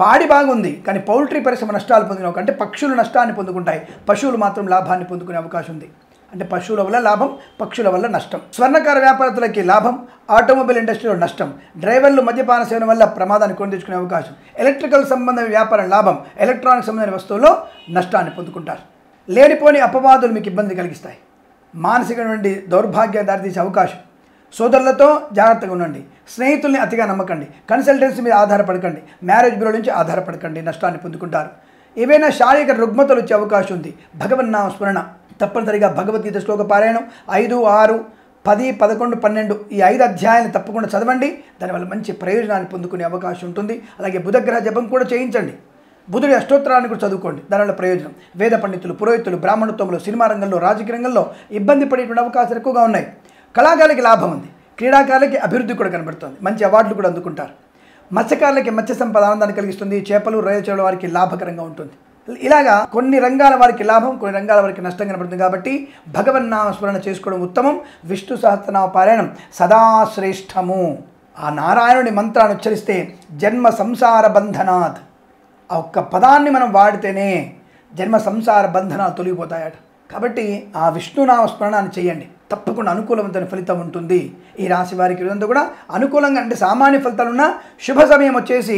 పాడి బాగుంది కానీ పౌల్ట్రీ పరిశ్రమ నష్టాలు పొందిన, అంటే పక్షులు నష్టాన్ని పొందుకుంటాయి, పశువులు మాత్రం లాభాన్ని పొందుకునే అవకాశం ఉంది. అంటే పశువుల వల్ల లాభం, పక్షుల వల్ల నష్టం. స్వర్ణకార వ్యాపారస్తులకి లాభం, ఆటోమొబైల్ ఇండస్ట్రీలో నష్టం. డ్రైవర్లు మద్యపాన సేవన వల్ల ప్రమాదాన్ని కొని తెచ్చుకునే అవకాశం. ఎలక్ట్రికల్ సంబంధమైన వ్యాపారం లాభం, ఎలక్ట్రానిక్ సంబంధమైన వస్తువుల్లో నష్టాన్ని పొందుకుంటారు. లేనిపోని అపవాదులు మీకు ఇబ్బంది కలిగిస్తాయి, మానసికమైనటువంటి దౌర్భాగ్యాన్ని దారితీసే అవకాశం. సోదరులతో జాగ్రత్తగా ఉండండి, స్నేహితుల్ని అతిగా నమ్మకండి, కన్సల్టెన్సీ మీద ఆధారపడకండి, మ్యారేజ్ బ్యూరో నుంచి ఆధారపడకండి, నష్టాన్ని పొందుకుంటారు. ఏవైనా శారీరక రుగ్మతలు వచ్చే అవకాశం ఉంది. భగవన్నామ స్మరణ, తప్పనిసరిగా భగవద్గీత శ్లోక పారాయణం 5, 6, 10, 11, 12 ఈ 5 అధ్యాయాలను తప్పకుండా చదవండి. దానివల్ల మంచి ప్రయోజనాన్ని పొందుకునే అవకాశం ఉంటుంది. అలాగే బుధగ్రహ జపం కూడా చేయించండి, బుధుడి అష్టోత్తరాన్ని కూడా చదువుకోండి, దానివల్ల ప్రయోజనం. వేద పండితులు, పురోహితులు, బ్రాహ్మణత్వంలో, సినిమా రంగంలో, రాజకీయ రంగంలో ఇబ్బంది పడేటువంటి అవకాశాలు ఎక్కువగా ఉన్నాయి. కళాకారులకి లాభం ఉంది, క్రీడాకారులకి అభివృద్ధి కూడా కనబడుతుంది, మంచి అవార్డులు కూడా అందుకుంటారు. మత్స్యకారులకి మత్స్య సంపద ఆనందాన్ని కలిగిస్తుంది, చేపలు రొయ్యల చెరువుల వారికి లాభకరంగా ఉంటుంది. ఇలాగా కొన్ని రంగాల వారికి లాభం, కొన్ని రంగాల వారికి నష్టం కనబడుతుంది. కాబట్టి భగవన్నామ స్మరణ చేసుకోవడం ఉత్తమం. విష్ణు సహస్రనామ పారాయణం సదాశ్రేష్టము. ఆ నారాయణుని మంత్రాన్ని ఉచ్చరిస్తే జన్మ సంసార బంధనాత్, ఆ ఒక్క పదాన్ని మనం వాడితేనే జన్మ సంసార బంధనాలు తొలగిపోతాయట. కాబట్టి ఆ విష్ణునామ స్మరణాన్ని చేయండి, తప్పకుండా అనుకూలమైన ఫలితం ఉంటుంది. ఈ రాశి వారికి విధంగా కూడా అనుకూలంగా, అంటే సామాన్య ఫలితాలు ఉన్న శుభ సమయం వచ్చేసి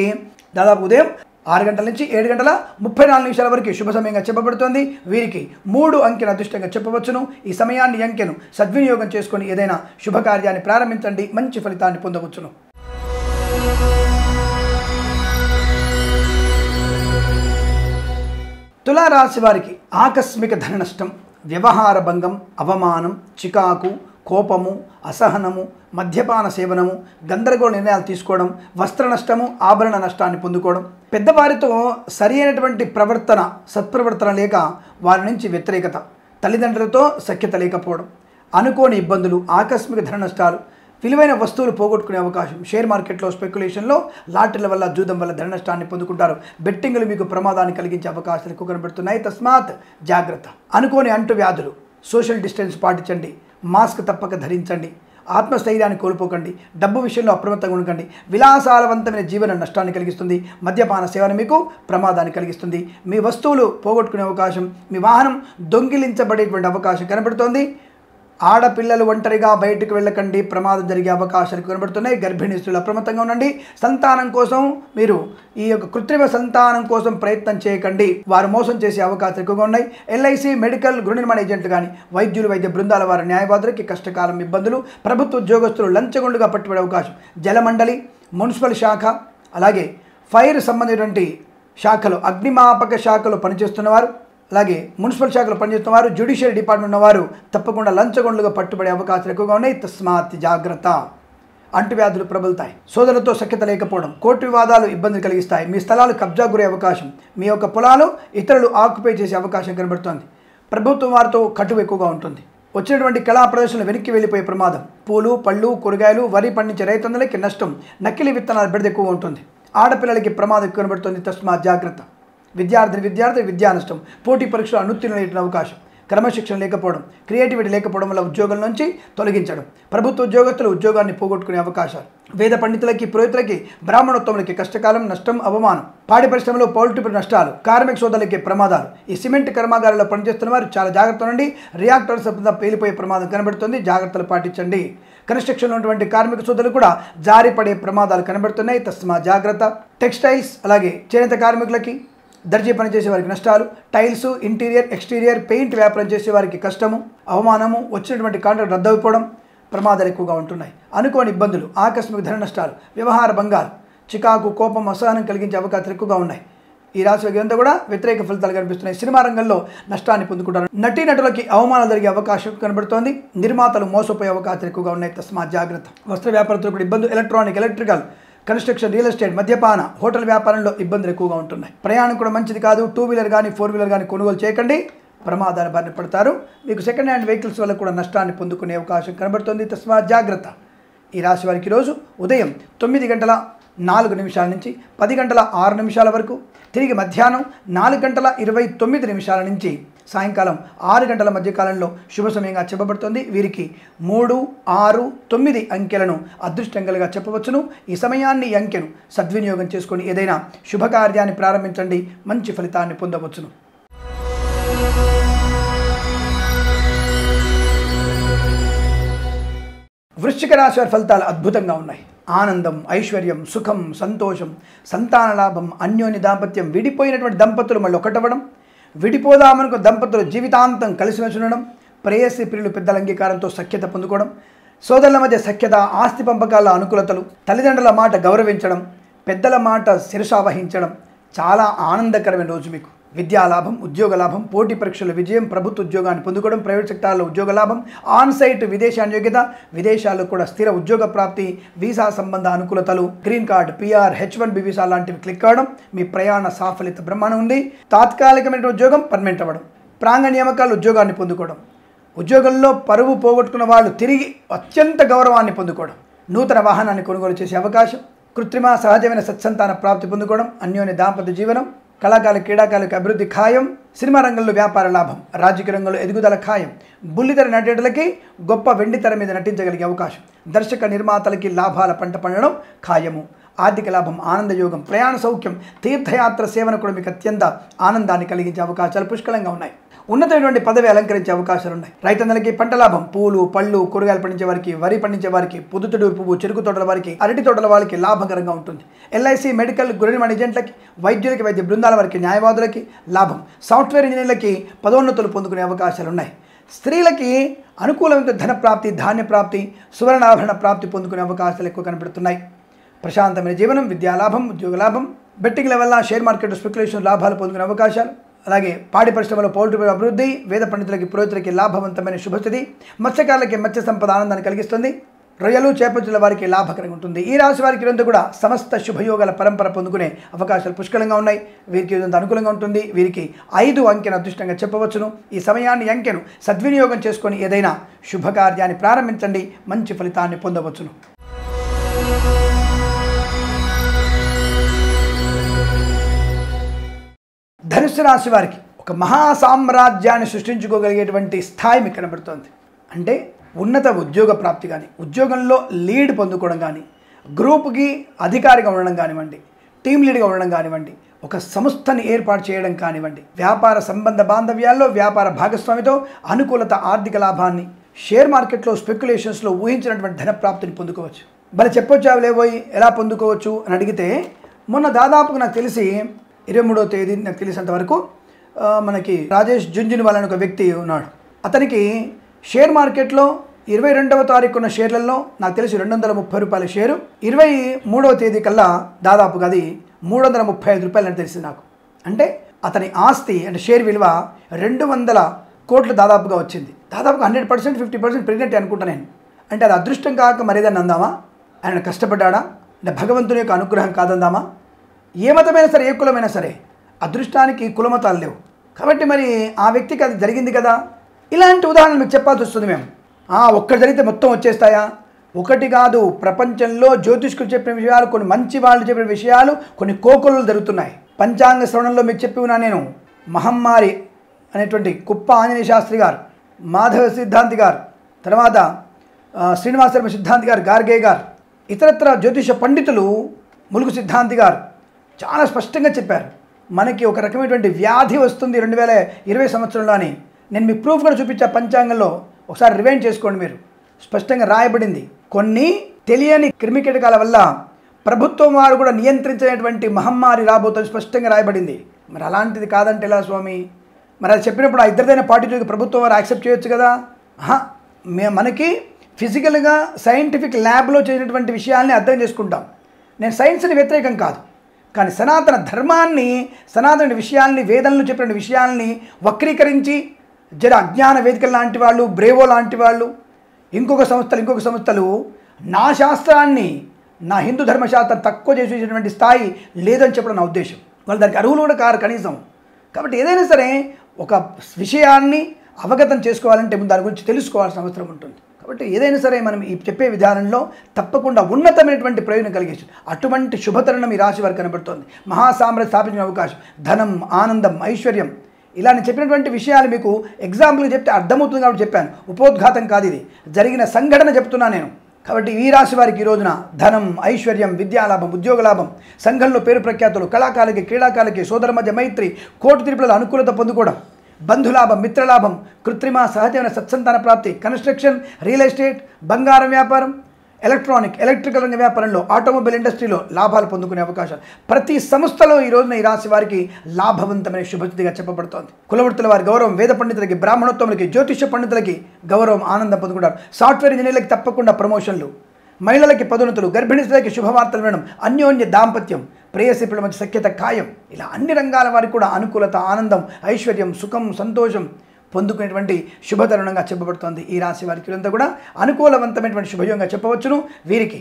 దాదాపు ఉదయం 6 గంటల నుంచి 7 గంటల 34 నిమిషాల వరకు శుభ సమయంగా చెప్పబడుతుంది. వీరికి 3 అంకెను అదృష్టంగా చెప్పవచ్చును. ఈ సమయాన్ని, అంకెను సద్వినియోగం చేసుకొని ఏదైనా శుభకార్యాన్ని ప్రారంభించండి, మంచి ఫలితాన్ని పొందవచ్చును. తులారాశి వారికి ఆకస్మిక ధన నష్టం, వ్యవహార భంగం, అవమానం, చికాకు, కోపము, అసహనము, మద్యపాన సేవనము, గందరగోళ నిర్ణయాలు తీసుకోవడం, వస్త్ర నష్టము, ఆభరణ నష్టాన్ని పొందుకోవడం, పెద్దవారితో సరి అయినటువంటి ప్రవర్తన, సత్ప్రవర్తన లేక వారి నుంచి వ్యతిరేకత, తల్లిదండ్రులతో సఖ్యత లేకపోవడం, అనుకోని ఇబ్బందులు, ఆకస్మిక ధన నష్టాలు, విలువైన వస్తువులు పోగొట్టుకునే అవకాశం. షేర్ మార్కెట్లో, స్పెక్యులేషన్లో, లాటరీల వల్ల, జూదం వల్ల ధన నష్టాన్ని పొందుకుంటారు. బెట్టింగ్లు మీకు ప్రమాదాన్ని కలిగించే అవకాశాలు ఎక్కువ కనబడుతున్నాయి. తస్మాత్ జాగ్రత్త. అనుకోని అంటు వ్యాధులు, సోషల్ డిస్టెన్స్ పాటించండి, మాస్క్ తప్పక ధరించండి, ఆత్మస్థైర్యాన్ని కోల్పోకండి, డబ్బు విషయంలో అప్రమత్తంగా ఉండకండి. విలాసాలవంతమైన జీవన నష్టాన్ని కలిగిస్తుంది. మద్యపాన సేవన మీకు ప్రమాదాన్ని కలిగిస్తుంది. మీ వస్తువులు పోగొట్టుకునే అవకాశం, మీ వాహనం దొంగిలించబడేటువంటి అవకాశం కనబడుతోంది. ఆడపిల్లలు ఒంటరిగా బయటకు వెళ్ళకండి, ప్రమాదం జరిగే అవకాశాలు కనబడుతున్నాయి. గర్భిణీ స్త్రీలు అప్రమత్తంగా ఉండండి. సంతానం కోసం మీరు ఈ యొక్క కృత్రిమ సంతానం కోసం ప్రయత్నం చేయకండి, వారు మోసం చేసే అవకాశాలు ఎక్కువగా ఉన్నాయి. ఎల్ఐసి, మెడికల్, గృహ నిర్మాణ ఏజెంట్లు కానీ, వైద్యులు, వైద్య బృందాల వారి న్యాయవాదులకి కష్టకాలం ఇబ్బందులు. ప్రభుత్వ ఉద్యోగస్తులు లంచగొండుగా పట్టుబడే అవకాశం. జలమండలి, మున్సిపల్ శాఖ, అలాగే ఫైర్ సంబంధించినటువంటి శాఖలు, అగ్నిమాపక శాఖలో పనిచేస్తున్నవారు, అలాగే మున్సిపల్ శాఖలో పనిచేస్తున్న వారు, జ్యుడిషియరీ డిపార్ట్మెంట్ ఉన్నవారు తప్పకుండా లంచగొండలుగా పట్టుబడే అవకాశాలు ఎక్కువగా ఉన్నాయి. తస్మాత్ జాగ్రత్త. అంటువ్యాధులు ప్రబలుతాయి. సోదరులతో సఖ్యత లేకపోవడం, కోర్టు వివాదాలు ఇబ్బందులు కలిగిస్తాయి. మీ స్థలాలు కబ్జా గురే అవకాశం, మీ యొక్క పొలాలు ఇతరులు ఆక్యుపై చేసే అవకాశం కనబడుతోంది. ప్రభుత్వం వారితో కటువు ఎక్కువగా ఉంటుంది. వచ్చినటువంటి కళా ప్రదర్శనలు వెనక్కి వెళ్ళిపోయే ప్రమాదం. పూలు, పళ్ళు, కూరగాయలు, వరి పండించే రైతులకి నష్టం. నకిలీ విత్తనాలు బెడద ఎక్కువగా ఉంటుంది. ఆడపిల్లలకి ప్రమాదం కనబడుతుంది. తస్మాత్ జాగ్రత్త. విద్యార్థి విద్యా నష్టం, పోటీ పరీక్షలు అనుత్తీర్ణులైన అవకాశం. క్రమశిక్షణ లేకపోవడం, క్రియేటివిటీ లేకపోవడం వల్ల ఉద్యోగం నుంచి తొలగించడం. ప్రభుత్వ ఉద్యోగస్తులు ఉద్యోగాన్ని పోగొట్టుకునే అవకాశాలు. వేద పండితులకి, పురోహితులకి, బ్రాహ్మణోత్తములకి కష్టకాలం, నష్టం, అవమానం. పాడి పరిశ్రమలో పౌల్ట్రీ నష్టాలు, కార్మిక సోదరులకి ప్రమాదాలు. ఈ సిమెంట్ కర్మాగారాల్లో పనిచేస్తున్న వారు చాలా జాగ్రత్త ఉండండి. రియాక్టర్స్ పేలిపోయే ప్రమాదం కనబడుతుంది, జాగ్రత్తలు పాటించండి. కన్స్ట్రక్షన్లో ఉన్నటువంటి కార్మిక సోదరులు కూడా జారి పడే ప్రమాదాలు కనబడుతున్నాయి. తస్మా జాగ్రత్త. టెక్స్టైల్స్, అలాగే చేనేత కార్మికులకి, దర్జీ పనిచేసే వారికి నష్టాలు. టైల్స్, ఇంటీరియర్, ఎక్స్టీరియర్, పెయింట్ వ్యాపారం చేసే వారికి కష్టము, అవమానము. వచ్చినటువంటి కాంట్రాక్ట్ రద్దయిపోవడం, ప్రమాదాలు ఎక్కువగా ఉంటున్నాయి. అనుకోని ఇబ్బందులు, ఆకస్మిక ధన నష్టాలు, వ్యవహార భంగాలు, చికాకు, కోపం, అసహనం కలిగించే అవకాశాలు ఎక్కువగా ఉన్నాయి. ఈ రాశి వారికి అంతా కూడా వ్యతిరేక ఫలితాలు కనిపిస్తున్నాయి. సినిమా రంగంలో నష్టాన్ని పొందుకుంటారు. నటీనటులకి అవమానాలు జరిగే అవకాశం కనబడుతోంది. నిర్మాతలు మోసపోయే అవకాశాలు ఎక్కువగా ఉన్నాయి. తస్మా జాగ్రత్త. వస్త్ర వ్యాపారస్తులకు కూడా ఇబ్బందులు. Electronic, electrical, construction, real estate, మద్యపాన, హోటల్ వ్యాపారంలో ఇబ్బందులు ఎక్కువగా ఉంటున్నాయి. ప్రయాణం కూడా మంచిది కాదు. 2 వీలర్ కానీ 4 వీలర్ కానీ కొనుగోలు చేయకండి. ప్రమాదాల బారిన పడతారు. మీకు సెకండ్ హ్యాండ్ వెహికల్స్ వల్ల కూడా నష్టాన్ని పొందుకునే అవకాశం కనబడుతుంది. తస్మా జాగ్రత్త. ఈ రాశి వారికి ఈరోజు ఉదయం 9:04 నుంచి 10:06 వరకు, తిరిగి మధ్యాహ్నం 4:29 నుంచి సాయంకాలం 6 గంటల మధ్య కాలంలో శుభ సమయంగా చెప్పబడుతుంది. వీరికి 3, 6, 9 అంకెలను అదృష్టంగా చెప్పవచ్చును. ఈ సమయాన్ని, ఈ అంకెను సద్వినియోగం చేసుకొని ఏదైనా శుభకార్యాన్ని ప్రారంభించండి. మంచి ఫలితాన్ని పొందవచ్చును. వృశ్చిక రాశి వారి ఫలితాలు అద్భుతంగా ఉన్నాయి. ఆనందం, ఐశ్వర్యం, సుఖం, సంతోషం, సంతాన లాభం, అన్యోన్య దాంపత్యం. విడిపోయినటువంటి దంపతులు మళ్ళీ ఒకటవ్వడం, విడిపోదామనుకు దంపతులు జీవితాంతం కలిసి ఉండడం, ప్రేయసి ప్రియులు పెద్దల అంగీకారంతో సఖ్యత పొందుకోవడం, సోదరుల మధ్య సఖ్యత, ఆస్తి పంపకాల అనుకూలతలు, తల్లిదండ్రుల మాట గౌరవించడం, పెద్దల మాట శిరసావహించడం. చాలా ఆనందకరమైన రోజు. మీకు విద్యా లాభం, ఉద్యోగ లాభం, పోటీ పరీక్షల విజయం, ప్రభుత్వ ఉద్యోగాన్ని పొందుకోవడం, ప్రైవేట్ సెక్టార్లో ఉద్యోగ లాభం, ఆన్సైట్ విదేశాన్యోగ్యత, విదేశాల్లో కూడా స్థిర ఉద్యోగ ప్రాప్తి, వీసా సంబంధ అనుకూలతలు, green card, PR, H1B visa లాంటివి క్లిక్ కావడం. మీ ప్రయాణ సాఫలిత బ్రహ్మాండం ఉంది. తాత్కాలికమైన ఉద్యోగం పర్మనెంట్ అవ్వడం, ప్రాంగ నియామకాలు ఉద్యోగాన్ని పొందుకోవడం, ఉద్యోగంలో పరువు పోగొట్టుకున్న వాళ్ళు తిరిగి అత్యంత గౌరవాన్ని పొందుకోవడం, నూతన వాహనాన్ని కొనుగోలు చేసే అవకాశం, కృత్రిమ సహజమైన సత్సంతాన ప్రాప్తి పొందుకోవడం, అన్యోన్య దాంపత్య జీవనం, కళాకారులు, క్రీడాకారులకు అభివృద్ధి ఖాయం, సినిమా రంగంలో వ్యాపార లాభం, రాజకీయ రంగంలో ఎదుగుదల ఖాయం, బుల్లితెర నటేటలకి గొప్ప వెండితెర మీద నటించగలిగే అవకాశం, దర్శక నిర్మాతలకి లాభాల పంట పండడం ఖాయము, ఆర్థిక లాభం, ఆనందయోగం, ప్రయాణ సౌఖ్యం, తీర్థయాత్ర సేవన కూడా మీకు అత్యంత ఆనందాన్ని కలిగించే అవకాశాలు పుష్కలంగా ఉన్నాయి. ఉన్నతమైనటువంటి పదవి అలంకరించే అవకాశాలు ఉన్నాయి. రైతన్నలకి పంట లాభం, పూలు, పళ్ళు, కూరగాయలు పండించే వారికి, వరి పండించే వారికి, పొద్దుతుడు పువ్వు, చెరుకు తోటల వారికి, అరటి తోటల వారికి లాభకరంగా ఉంటుంది. LIC, మెడికల్, గవర్నమెంట్ ఏజెంట్లకి, వైద్యులకి, వైద్య బృందాల వారికి, న్యాయవాదులకి లాభం, సాఫ్ట్వేర్ ఇంజనీర్లకి పదోన్నతులు పొందుకునే అవకాశాలు ఉన్నాయి. స్త్రీలకి అనుకూలమైన ధన ప్రాప్తి, ధాన్య ప్రాప్తి, సువర్ణాభరణ ప్రాప్తి పొందుకునే అవకాశాలు ఎక్కువ కనబడుతున్నాయి. ప్రశాంతమైన జీవనం, విద్యాలాభం, ఉద్యోగ లాభం, బెట్టింగ్ల వల్ల షేర్ మార్కెట్, స్పెక్యులేషన్ లాభాలు పొందుకునే అవకాశాలు, అలాగే పాడి పరిశ్రమలో పౌల్ట్రీ అభివృద్ధి, వేద పండితులకి, పురోహితులకి లాభవంతమైన శుభస్థితి, మత్స్యకారులకి మత్స్య సంపద ఆనందాన్ని కలిగిస్తుంది, రొయ్యలు, చేపల వారికి లాభకరంగా ఉంటుంది. ఈ రాశి వారికి రెండు కూడా సమస్త శుభయోగాల పరంపర పొందుకునే అవకాశాలు పుష్కలంగా ఉన్నాయి. వీరికి ఇదంతా అనుకూలంగా ఉంటుంది. వీరికి 5 అంకెను అదృష్టంగా చెప్పవచ్చును. ఈ సమయాన్ని, అంకెను సద్వినియోగం చేసుకొని ఏదైనా శుభకార్యాన్ని ప్రారంభించండి. మంచి ఫలితాన్ని పొందవచ్చును. ధనుసు రాశి వారికి ఒక మహా సామ్రాజ్యాన్ని సృష్టించుకోగలిగేటువంటి స్థాయి మీకు కనబడుతోంది. అంటే ఉన్నత ఉద్యోగ ప్రాప్తి కానీ, ఉద్యోగంలో లీడ్ పొందుకోవడం కానీ, గ్రూప్కి అధికారిగా ఉండడం కానివ్వండి, టీం లీడ్గా ఉండడం కానివ్వండి, ఒక సంస్థని ఏర్పాటు చేయడం కానివ్వండి, వ్యాపార సంబంధ బాంధవ్యాల్లో వ్యాపార భాగస్వామితో అనుకూలత, ఆర్థిక లాభాన్ని, షేర్ మార్కెట్లో స్పెక్యులేషన్స్లో ఊహించినటువంటి ధన ప్రాప్తిని పొందుకోవచ్చు. మరి చెప్పొచ్చావు లేబోయి ఎలా పొందుకోవచ్చు అని అడిగితే, మొన్న దాదాపుగా నాకు తెలిసి 23వ తేదీ నాకు తెలిసినంత వరకు మనకి రాజేష్ జుంజునివాల అనే ఒక వ్యక్తి ఉన్నాడు. అతనికి షేర్ మార్కెట్లో 22వ తారీఖు ఉన్న షేర్లలో నాకు తెలిసి ₹230 షేరు 23వ తేదీ కల్లా దాదాపుగా అది ₹335 అని తెలిసింది నాకు. అంటే అతని ఆస్తి, అంటే షేర్ విలువ 200 కోట్లు దాదాపుగా వచ్చింది. దాదాపుగా 100%, 50% పెరిగినట్టే అనుకుంటా నేను. అంటే అది అదృష్టం కాక మరేదని అందామా, ఆయన కష్టపడ్డా, అంటే భగవంతుని యొక్క అనుగ్రహం కాదందామా? ఏ మతమైనా సరే, ఏ కులమైనా సరే, అదృష్టానికి కులమతాలు లేవు. కాబట్టి మరి ఆ వ్యక్తికి అది జరిగింది కదా. ఇలాంటి ఉదాహరణ మీకు చెప్పాల్సి వస్తుంది. మేము ఒక్కటి జరిగితే మొత్తం వచ్చేస్తాయా? ఒకటి కాదు, ప్రపంచంలో జ్యోతిష్కులు చెప్పిన విషయాలు, కొన్ని మంచి వాళ్ళు చెప్పిన విషయాలు, కొన్ని కోకొల్లలు జరుగుతున్నాయి. పంచాంగ శ్రవణంలో మీకు చెప్పి ఉన్నా నేను. మహమ్మారి అనేటువంటి కుప్ప ఆంజనేయ శాస్త్రి గారు, మాధవ సిద్ధాంతి గారు, తర్వాత శ్రీనివాసరామ సిద్ధాంతి గారు, గార్గే గారు, ఇతరత్ర జ్యోతిష పండితులు, ములుగు సిద్ధాంతి గారు చాలా స్పష్టంగా చెప్పారు. మనకి ఒక రకమైనటువంటి వ్యాధి వస్తుంది 2020 సంవత్సరంలో అని నేను మీ ప్రూఫ్ కూడా చూపించా. పంచాంగంలో ఒకసారి రివైండ్ చేసుకోండి. మీరు స్పష్టంగా రాయబడింది. కొన్ని తెలియని క్రిమికీటకాల వల్ల ప్రభుత్వం వారు కూడా నియంత్రించినటువంటి మహమ్మారి రాబోతుంది, స్పష్టంగా రాయబడింది. మరి అలాంటిది కాదంటే ఎలా స్వామి? మరి అది చెప్పినప్పుడు ఆ ఇద్దరిదైన పార్టీ ప్రభుత్వం వారు యాక్సెప్ట్ చేయొచ్చు కదా. మనకి ఫిజికల్గా సైంటిఫిక్ ల్యాబ్లో చేసినటువంటి విషయాల్ని అర్థం చేసుకుంటాం. నేను సైన్స్ని వ్యతిరేకం కాదు, కానీ సనాతన ధర్మాన్ని సనాతన విషయాల్ని వేదనలు చెప్పిన విషయాల్ని వక్రీకరించి జర అజ్ఞాన వేదికల లాంటి వాళ్ళు బ్రేవో లాంటి వాళ్ళు ఇంకొక సంస్థలు నా శాస్త్రాన్ని నా హిందూ ధర్మశాస్త్రం తక్కువ చేసేటువంటి స్థాయి లేదని చెప్పడం నా ఉద్దేశం. వాళ్ళు దానికి అర్హులు కూడా కారు కనీసం. కాబట్టి ఏదైనా సరే ఒక విషయాన్ని అవగతం చేసుకోవాలంటే ముందు దాని గురించి తెలుసుకోవాల్సిన అవసరం ఉంటుంది. కాబట్టి ఏదైనా సరే మనం ఈ చెప్పే విధానంలో తప్పకుండా ఉన్నతమైనటువంటి ప్రయోజనం కలిగేస్తుంది. అటువంటి శుభతరుణం ఈ రాశి వారు కనబడుతోంది. మహాసామ్రాజ్యం స్థాపించిన అవకాశం, ధనం, ఆనందం, ఐశ్వర్యం, ఇలా నేను చెప్పినటువంటి విషయాలు మీకు ఎగ్జాంపుల్గా చెప్తే అర్థమవుతుంది కాబట్టి చెప్పాను. ఉపోద్ఘాతం కాదు, ఇది జరిగిన సంఘటన చెప్తున్నాను నేను. కాబట్టి ఈ రాశి వారికి ఈ రోజున ధనం, ఐశ్వర్యం, విద్యాలాభం, ఉద్యోగ లాభం, సంఘంలో పేరు ప్రఖ్యాతులు, కళాకారులకి, క్రీడాకారులకి, సోదర మధ్య మైత్రి, కోటి తిరుపుల అనుకూలత పొందుకోవడం, బంధులాభం, మిత్రలాభం, కృత్రిమ సహజమైన సత్సంతాన ప్రాప్తి, కన్స్ట్రక్షన్, రియల్ ఎస్టేట్, బంగారం వ్యాపారం, ఎలక్ట్రికల్ రంగ వ్యాపారంలో, ఆటోమొబైల్ ఇండస్ట్రీలో లాభాలు పొందుకునే అవకాశం. ప్రతి సంస్థలో ఈ రోజున ఈ రాశి వారికి లాభవంతమైన శుభతిథిగా చెప్పబడుతోంది. కులవృత్తుల వారి గౌరవం, వేద పండితులకి, బ్రాహ్మణోత్తములకి, జ్యోతిష పండితులకి గౌరవం, ఆనందం పొందుకుంటారు. సాఫ్ట్వేర్ ఇంజనీర్లకి తప్పకుండా ప్రమోషన్లు, మహిళలకి పదోన్నతులు, గర్భిణీ స్త్రీలకి శుభవార్తలు వినడం, అన్యోన్య దాంపత్యం, ప్రేయసిపుల మధ్య సఖ్యత ఖాయం, ఇలా అన్ని రంగాల వారికి కూడా అనుకూలత, ఆనందం, ఐశ్వర్యం, సుఖం, సంతోషం పొందుకునేటువంటి శుభతరుణంగా చెప్పబడుతోంది. ఈ రాశి వారికి అంతా కూడా అనుకూలవంతమైనటువంటి శుభయోగంగా చెప్పవచ్చును. వీరికి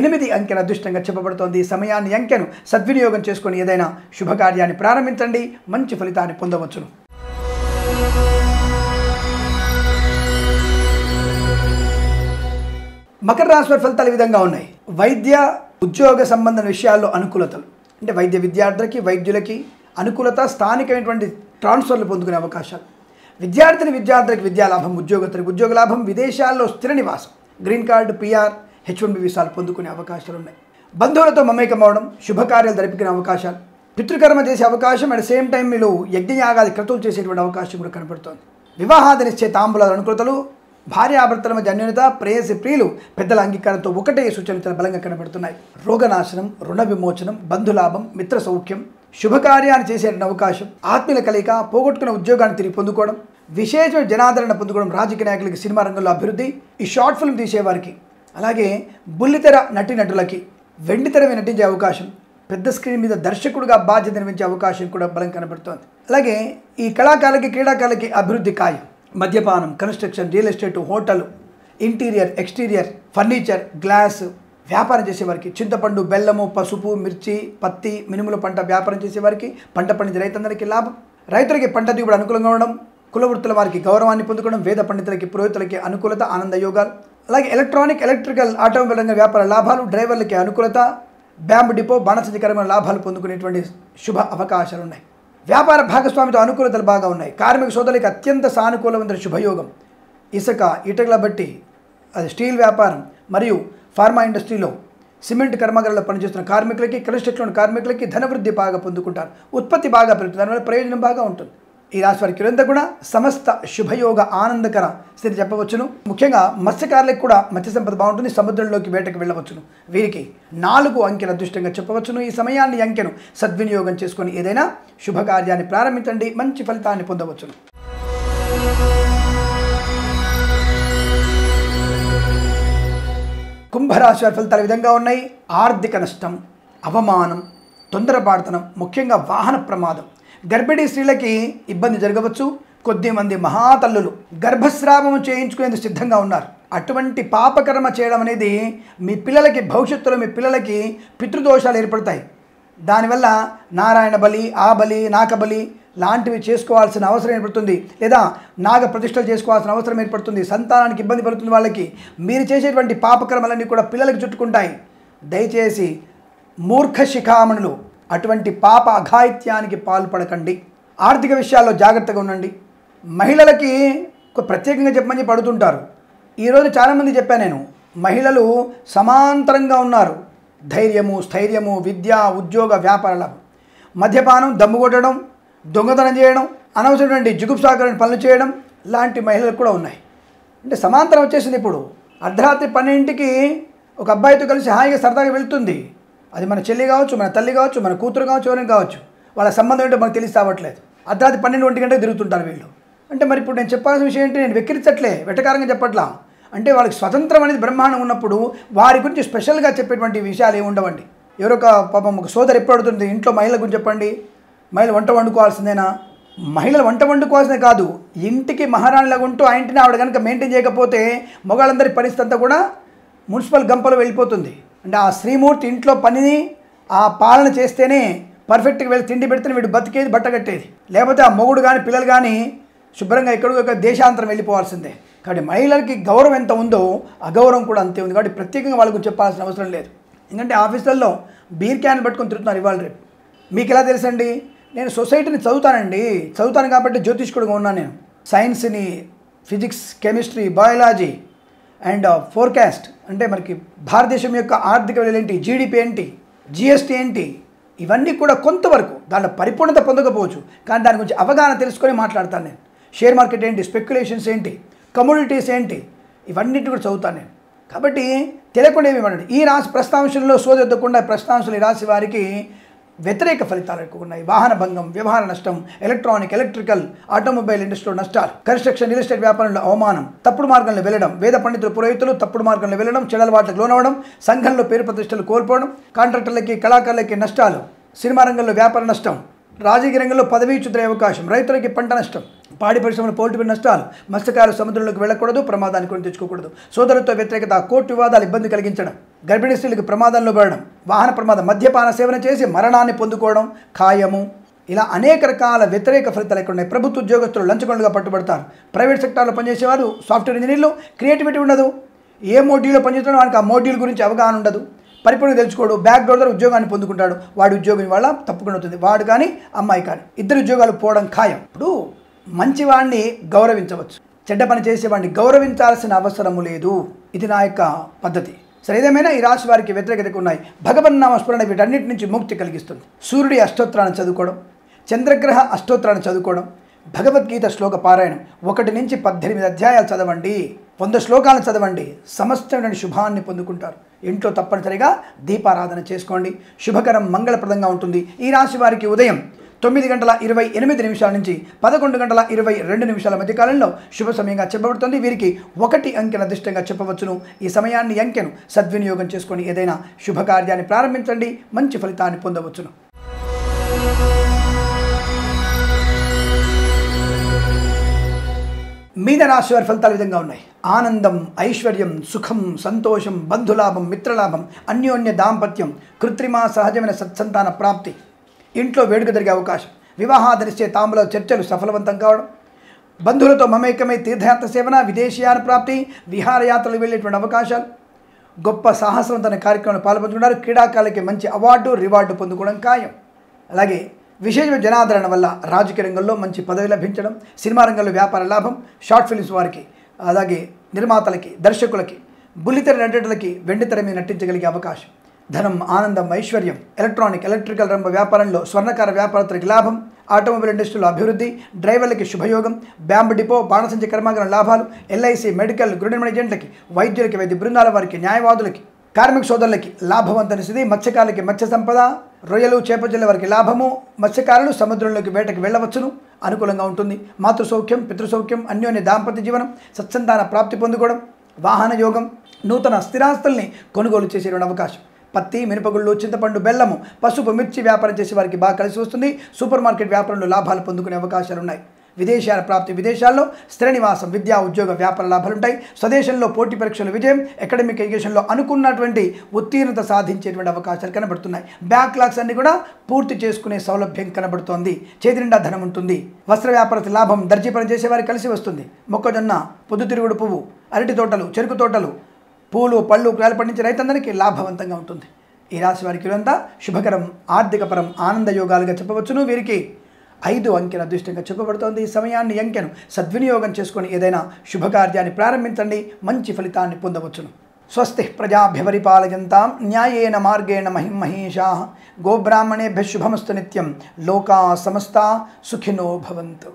8 అంకెన అదృష్టంగా చెప్పబడుతోంది. సమయాన్ని, అంకెను సద్వినియోగం చేసుకొని ఏదైనా శుభకార్యాన్ని ప్రారంభించండి, మంచి ఫలితాన్ని పొందవచ్చును. మకర రాశి వారి ఫలితాలు ఈ విధంగా ఉన్నాయి. వైద్య, ఉద్యోగ సంబంధ విషయాల్లో అనుకూలతలు, అంటే వైద్య విద్యార్థులకి, వైద్యులకి అనుకూలత, స్థానికమైనటువంటి ట్రాన్స్ఫర్లు పొందుకునే అవకాశాలు, విద్యార్థులకి విద్యాలాభం, ఉద్యోగస్తులకు ఉద్యోగ లాభం, విదేశాల్లో స్థిర నివాసం, గ్రీన్ కార్డు, పిఆర్, H1B వీసాలు పొందుకునే అవకాశాలు ఉన్నాయి. బంధువులతో మమేకం అవడం, శుభకార్యాలు జరిపిన అవకాశాలు, పితృకర్మ చేసే అవకాశం, అట్ సేమ్ టైం మీరు యజ్ఞయాగాది క్రతువులు చేసేటువంటి అవకాశం కూడా కనపడుతోంది. వివాహాదనిచ్చే తాంబూలాల అనుకూలతలు, భార్యాభర్తల మధ్య అన్యోన్యత, ప్రేయసి ప్రియులు పెద్దల అంగీకారంతో ఒకటే సూచనలు చాలా బలంగా కనబడుతున్నాయి. రోగనాశనం, రుణ విమోచనం, బంధులాభం, మిత్ర సౌఖ్యం, శుభకార్యాన్ని చేసే అవకాశం, ఆత్మీయుల కలయిక, పోగొట్టుకున్న ఉద్యోగాన్ని తిరిగి పొందుకోవడం, విశేషమైన జనాదరణ పొందుకోవడం, రాజకీయ నాయకులకి, సినిమా రంగంలో అభివృద్ధి, ఈ షార్ట్ ఫిల్మ్ తీసేవారికి, అలాగే బుల్లితెర నటీనటులకి వెండితెర మీద నటించే అవకాశం, పెద్ద స్క్రీన్ మీద దర్శకుడిగా బాధ్యత నిర్వహించే అవకాశం కూడా బలం కనబడుతోంది. అలాగే ఈ కళాకారులకి, క్రీడాకారులకి అభివృద్ధి ఖాయం. మద్యపానం, construction, real estate, hotel, interior, exterior, furniture, glass వ్యాపారం చేసేవారికి, చింతపండు, బెల్లము, పసుపు, మిర్చి, పత్తి, మినుముల పంట వ్యాపారం చేసేవారికి, పంట పండించే రైతులందరికీ లాభం, రైతులకి పంట దిగుబడి అనుకూలంగా ఉండడం, కులవృత్తుల వారికి గౌరవాన్ని పొందుకోవడం, వేద పండితులకి, పురోహితులకి అనుకూలత, ఆనంద యోగాలు, అలాగే ఎలక్ట్రానిక్, ఎలక్ట్రికల్, ఆటోమొబైల్ రంగ వ్యాపార లాభాలు, డ్రైవర్లకి అనుకూలత, బ్యాంబు డిపో, బాణసంచకరమైన లాభాలు పొందుకునేటువంటి శుభ అవకాశాలు ఉన్నాయి. వ్యాపార భాగస్వామితో అనుకూలతలు బాగా ఉన్నాయి. కార్మిక సోదరులకు అత్యంత సానుకూలమైన శుభయోగం. ఇసుక, ఇటుకల బట్టి, అది స్టీల్ వ్యాపారం మరియు ఫార్మా ఇండస్ట్రీలో, సిమెంట్ కర్మాగారాల్లో పనిచేస్తున్న కార్మికులకి, కన్స్ట్రక్షన్ కార్మికులకి ధనవృద్ధి బాగా పొందుకుంటారు. ఉత్పత్తి బాగా పెరుగుతుంది, దానివల్ల ప్రయోజనం బాగా ఉంటుంది. ఈ రాశి వారికి ఇదంతా కూడా సమస్త శుభయోగ ఆనందకర స్థితి చెప్పవచ్చును. ముఖ్యంగా మత్స్యకారులకు కూడా మత్స్య సంపద బాగుంటుంది, సముద్రంలోకి వేటకు వెళ్ళవచ్చును. వీరికి 4 అంకెను అదృష్టంగా చెప్పవచ్చును. ఈ సమయాన్ని, అంకెను సద్వినియోగం చేసుకొని ఏదైనా శుభకార్యాన్ని ప్రారంభించండి, మంచి ఫలితాన్ని పొందవచ్చును. కుంభరాశి వారి ఫలితాలు విధంగా ఉన్నాయి. ఆర్థిక నష్టం, అవమానం, తొందరపాటుతనం, ముఖ్యంగా వాహన ప్రమాదం, గర్భిణీ స్త్రీలకి ఇబ్బంది జరగవచ్చు. కొద్దిమంది మహాతల్లులు గర్భస్రావం చేయించుకునేందుకు సిద్ధంగా ఉన్నారు. అటువంటి పాపకర్మ చేయడం అనేది మీ పిల్లలకి, భవిష్యత్తులో మీ పిల్లలకి పితృదోషాలు ఏర్పడతాయి. దానివల్ల నారాయణ బలి, ఆ బలి, నాకబలి లాంటివి చేసుకోవాల్సిన అవసరం ఏర్పడుతుంది, లేదా నాగ ప్రతిష్టలు చేసుకోవాల్సిన అవసరం ఏర్పడుతుంది. సంతానానికి ఇబ్బంది పడుతుంది. వాళ్ళకి మీరు చేసేటువంటి పాపకర్మలన్నీ కూడా పిల్లలకి చుట్టుకుంటాయి. దయచేసి మూర్ఖ శిఖామణులు అటువంటి పాప అఘాయిత్యానికి పాల్పడకండి. ఆర్థిక విషయాల్లో జాగ్రత్తగా ఉండండి. మహిళలకి ప్రత్యేకంగా చెప్పమని పడుతుంటారు. ఈరోజు చాలామంది చెప్పాను నేను, మహిళలు సమాంతరంగా ఉన్నారు. ధైర్యము, స్థైర్యము, విద్య, ఉద్యోగ, వ్యాపార లాభం. మద్యపానం, దమ్ము కొట్టడం, దొంగతనం చేయడం, అనవసరమైన జిగుప్సాకరమైన పనులు చేయడం లాంటి మహిళలు కూడా ఉన్నాయి. అంటే సమాంతరం వచ్చేసింది. ఇప్పుడు అర్ధరాత్రి 12కి ఒక అబ్బాయితో కలిసి హాయిగా సరదాగా వెళ్తుంది. అది మన చెల్లి కావచ్చు, మన తల్లి కావచ్చు, మన కూతురు కావచ్చు, ఎవరైనా కావచ్చు. వాళ్ళ సంబంధం ఏంటో మనకు తెలిసి రావట్లేదు. అర్ధరాత్రి 12-1 గంటకు తిరుగుతుంటారు వీళ్ళు. అంటే మరి ఇప్పుడు నేను చెప్పాల్సిన విషయం ఏంటి, నేను వెక్కిరించట్లే, వెటకారంగా చెప్పట్లా. అంటే వాళ్ళకి స్వతంత్రం అనేది బ్రహ్మాండం ఉన్నప్పుడు వారి గురించి స్పెషల్గా చెప్పేటువంటి విషయాలు ఏమి ఉండవండి. ఎవరో పాపం ఒక సోదరి ఎప్పుడు అడుగుతుంది ఇంట్లో మహిళల గురించి చెప్పండి, మహిళ వంట వండుకోవాల్సిందేనా? మహిళలు వంట వండుకోవాల్సిందే కాదు, ఇంటికి మహారాణిలాగా ఉంటూ ఆ ఇంటిని ఆవిడ కనుక మెయింటైన్ చేయకపోతే మొగాళ్ళందరి పరిస్థితి అంతా కూడా మున్సిపల్ గంపలు వెళ్ళిపోతుంది. అంటే ఆ శ్రీమూర్తి ఇంట్లో పనిని ఆ పాలన చేస్తేనే పర్ఫెక్ట్గా వెళ్ళి తిండి పెడితే వీడు బతికేది బట్టగట్టేది, లేకపోతే ఆ మొగుడు కానీ పిల్లలు కానీ శుభ్రంగా ఎక్కడికొక దేశాంతరం వెళ్ళిపోవాల్సిందే. కాబట్టి మహిళలకి గౌరవం ఎంత ఉందో అగౌరవం కూడా అంతే ఉంది. కాబట్టి ప్రత్యేకంగా వాళ్ళకు చెప్పాల్సిన అవసరం లేదు. ఎందుకంటే ఆఫీసుల్లో బీర్ క్యాన్లు పెట్టుకొని తిరుగుతున్నారు ఇవాళ రేపు. మీకు ఎలా తెలుసండి? నేను సొసైటీని చదువుతాను కాబట్టి జ్యోతిష్కుడిగా ఉన్నాను. నేను సైన్స్ని, physics, chemistry, biology and forecast అంటే మనకి భారతదేశం యొక్క ఆర్థిక విలువ ఏంటి, జీడిపి ఏంటి, జిఎస్టీ ఏంటి, ఇవన్నీ కూడా కొంతవరకు దాంట్లో పరిపూర్ణత పొందకపోవచ్చు, కానీ దాని గురించి అవగాహన తెలుసుకొని మాట్లాడతాను నేను. షేర్ మార్కెట్ ఏంటి, స్పెక్యులేషన్స్ ఏంటి, కమోడిటీస్ ఏంటి, ఇవన్నింటిని కూడా చదువుతాను నేను. కాబట్టి తెలియకుండా ఏమివ్వండి. ఈ రాశి ప్రస్తాంశంలో సోదెద్దకుండా ప్రస్తాంశలు ఈ రాశి వారికి వ్యతిరేక ఫలితాలు ఎక్కువ ఉన్నాయి. వాహన భంగం, వ్యవహార నష్టం, ఎలక్ట్రానిక్, ఎలక్ట్రికల్, ఆటోమొబైల్ ఇండస్ట్రీలో నష్టాలు, కన్స్ట్రక్షన్, రియల్ ఎస్టేట్ వ్యాపారంలో అవమానం, తప్పుడు మార్గంలో వెళ్ళడం, వేద పండితులు, పురోహితులు తప్పుడు మార్గంలో వెళ్ళడం, చెడలవాట్లకు లోనవడం, సంఘంలో పేరు ప్రతిష్టలు కోల్పోవడం, కాంట్రాక్టర్లకి, కళాకారులకి నష్టాలు, సినిమా రంగంలో వ్యాపార నష్టం, రాజకీయ రంగంలో పదవీచ్యుతుల అవకాశం, రైతులకి పంట నష్టం, పాడి పరిశ్రమలు పోల్టిపోయిన నష్టాలు, మత్స్యకారులు సముద్రంలోకి వెళ్ళకూడదు, ప్రమాదాన్ని కొని తెచ్చుకోకూడదు, సోదరులతో వ్యతిరేకత, కోర్టు వివాదాలు, ఇబ్బంది కలిగించడం, గర్భిణీ స్త్రీలకు ప్రమాదంలో పడడం, వాహన ప్రమాదం, మద్యపాన సేవన చేసి మరణాన్ని పొందుకోవడం, ఖాయము, ఇలా అనేక రకాల వ్యతిరేక ఫలితాలు ఇక్కడ ఉన్నాయి. ప్రభుత్వ ఉద్యోగస్తులు లంచగొండలుగా పట్టుబడతారు, ప్రైవేట్ సెక్టార్లో పనిచేసేవారు, సాఫ్ట్వేర్ ఇంజనీర్లు, క్రియేటివిటీ ఉండదు, ఏ మోడ్యూల్లో పనిచేస్తున్నాడో వానికి ఆ మోడ్యూల్ గురించి అవగాహన ఉండదు, పరిపూర్ణంగా తెలుసుకోడు, బ్యాక్గ్రౌండ్ ద్వారా ఉద్యోగాన్ని పొందుకుంటాడు, వాడి ఉద్యోగం వల్ల తప్పుకుండా అవుతుంది, వాడు కానీ అమ్మాయి కానీ ఇద్దరు ఉద్యోగాలు పోవడం ఖాయం. ఇప్పుడు మంచివాడిని గౌరవించవచ్చు, చెడ్డ పని చేసేవాడిని గౌరవించాల్సిన అవసరము లేదు. ఇది నా యొక్క పద్ధతి. సరే, ఏదేమైనా ఈ రాశి వారికి వ్యతిరేకతకు ఉన్నాయి. భగవన్నామ స్మరణ వీటన్నిటి నుంచి ముక్తి కలిగిస్తుంది. సూర్యుడి అష్టోత్తరాన్ని చదువుకోవడం, చంద్రగ్రహ అష్టోత్తరాన్ని చదువుకోవడం, భగవద్గీత శ్లోక పారాయణం 1 నుంచి 18 అధ్యాయాలు చదవండి, 100 శ్లోకాలను చదవండి, సమస్తమైన శుభాన్ని పొందుకుంటారు. ఇంట్లో తప్పనిసరిగా దీపారాధన చేసుకోండి, శుభకరం, మంగళప్రదంగా ఉంటుంది. ఈ రాశి వారికి ఉదయం 9:28 నుంచి 11:22 మధ్యకాలంలో శుభ సమయంగా చెప్పబడుతుంది. వీరికి 1 అంకెన అదృష్టంగా చెప్పవచ్చును. ఈ సమయాన్ని అంకెను సద్వినియోగం చేసుకొని ఏదైనా శుభకార్యాన్ని ప్రారంభించండి, మంచి ఫలితాన్ని పొందవచ్చును. మీన రాశి వారి ఫలితాలు విధంగా ఉన్నాయి. ఆనందం, ఐశ్వర్యం, సుఖం, సంతోషం, బంధులాభం, మిత్రలాభం, అన్యోన్య దాంపత్యం, కృత్రిమ సహజమైన సత్సంతాన ప్రాప్తి, ఇంట్లో వేడుక జరిగే అవకాశం, వివాహాదరిచ్చే తాంబూల చర్చలు సఫలవంతం కావడం, బంధువులతో మమేకమై తీర్థయాత్ర సేవన, విదేశీయాన ప్రాప్తి, విహారయాత్రలు వెళ్ళేటువంటి అవకాశాలు, గొప్ప సాహసవంతమైన కార్యక్రమాలు పాల్పంచుకున్నారు, క్రీడాకారులకి మంచి అవార్డు రివార్డు పొందుకోవడం ఖాయం. అలాగే విశేషమైన జనాదరణ వల్ల రాజకీయ రంగంలో మంచి పదవి లభించడం, సినిమా రంగంలో వ్యాపార లాభం, షార్ట్ ఫిల్మ్స్ వారికి, అలాగే నిర్మాతలకి, దర్శకులకి, బుల్లితెర నటులకి వెండితెర మీద నటించగలిగే అవకాశం, ధనం, ఆనందం, ఐశ్వర్యం, ఎలక్ట్రానిక్, ఎలక్ట్రికల్ రంగ వ్యాపారంలో స్వర్ణకార వ్యాపారస్తులకి లాభం, ఆటోమొబైల్ ఇండస్ట్రీలో అభివృద్ధి, డ్రైవర్లకి శుభయోగం, బ్యాంబ్ డిపో, బాణసంచ కర్మాగారం లాభాలు, ఎల్ఐసి, మెడికల్, గృహనిర్మాణ ఏజెంట్లకి, వైద్యులకి, వైద్య బృందాల వారికి, న్యాయవాదులకి, కార్మిక సోదరులకి లాభవంతమైన స్థితి, మత్స్యకారులకి మత్స్య సంపద, రొయ్యలు, చేపజల్ల వారికి లాభము, మత్స్యకారులు సముద్రంలోకి వేటకు వెళ్ళవచ్చును, అనుకూలంగా ఉంటుంది. మాతృసౌఖ్యం, పితృసౌఖ్యం, అన్యోన్య దాంపత్య జీవనం, సత్సంతాన ప్రాప్తి పొందుకోవడం, వాహన యోగం, నూతన స్థిరాస్తుల్ని కొనుగోలు చేసే అవకాశం, పత్తి, మినపగుళ్ళు, చింతపండు, బెల్లము, పసుపు, మిర్చి వ్యాపారం చేసే వారికి బాగా కలిసి వస్తుంది. సూపర్ మార్కెట్ వ్యాపారంలో లాభాలు పొందుకునే అవకాశాలు ఉన్నాయి. విదేశాల ప్రాప్తి, విదేశాల్లో స్థిర నివాసం, విద్యా, ఉద్యోగ, వ్యాపార లాభాలుంటాయి. స్వదేశంలో పోటీ పరీక్షల విజయం, అకాడమిక్ ఎడ్యుకేషన్లో అనుకున్నటువంటి ఉత్తీర్ణత సాధించేటువంటి అవకాశాలు కనబడుతున్నాయి. బ్యాక్లాగ్స్ అన్ని కూడా పూర్తి చేసుకునే సౌలభ్యం కనబడుతోంది. చేతి నిండా ధనం ఉంటుంది. వస్త్ర వ్యాపారతి లాభం, దర్జీ పని చేసేవారికి కలిసి వస్తుంది. మొక్కజొన్న, పొద్దుతిరుగుడు పువ్వు, అరటి తోటలు, చెరుకు తోటలు, పూలు, పళ్ళు, కూరగాయలు పండించే రైతందరికీ లాభవంతంగా ఉంటుంది. ఈ రాశి వారికి ఇదంతా శుభకరం, ఆర్థికపరం, ఆనందయోగాలుగా చెప్పవచ్చును. వీరికి 5 అంకెను అదృష్టంగా చెప్పబడుతోంది. ఈ సమయాన్ని అంకెను సద్వినియోగం చేసుకొని ఏదైనా శుభకార్యాన్ని ప్రారంభించండి, మంచి ఫలితాన్ని పొందవచ్చును. స్వస్తి ప్రజాభ్యవరిపాలయంతాం న్యాయేన మార్గేణ మహిం మహేషా, గోబ్రాహ్మణేభ్య శుభమస్తు నిత్యం, లోకా సమస్తా సుఖినో భవంతు.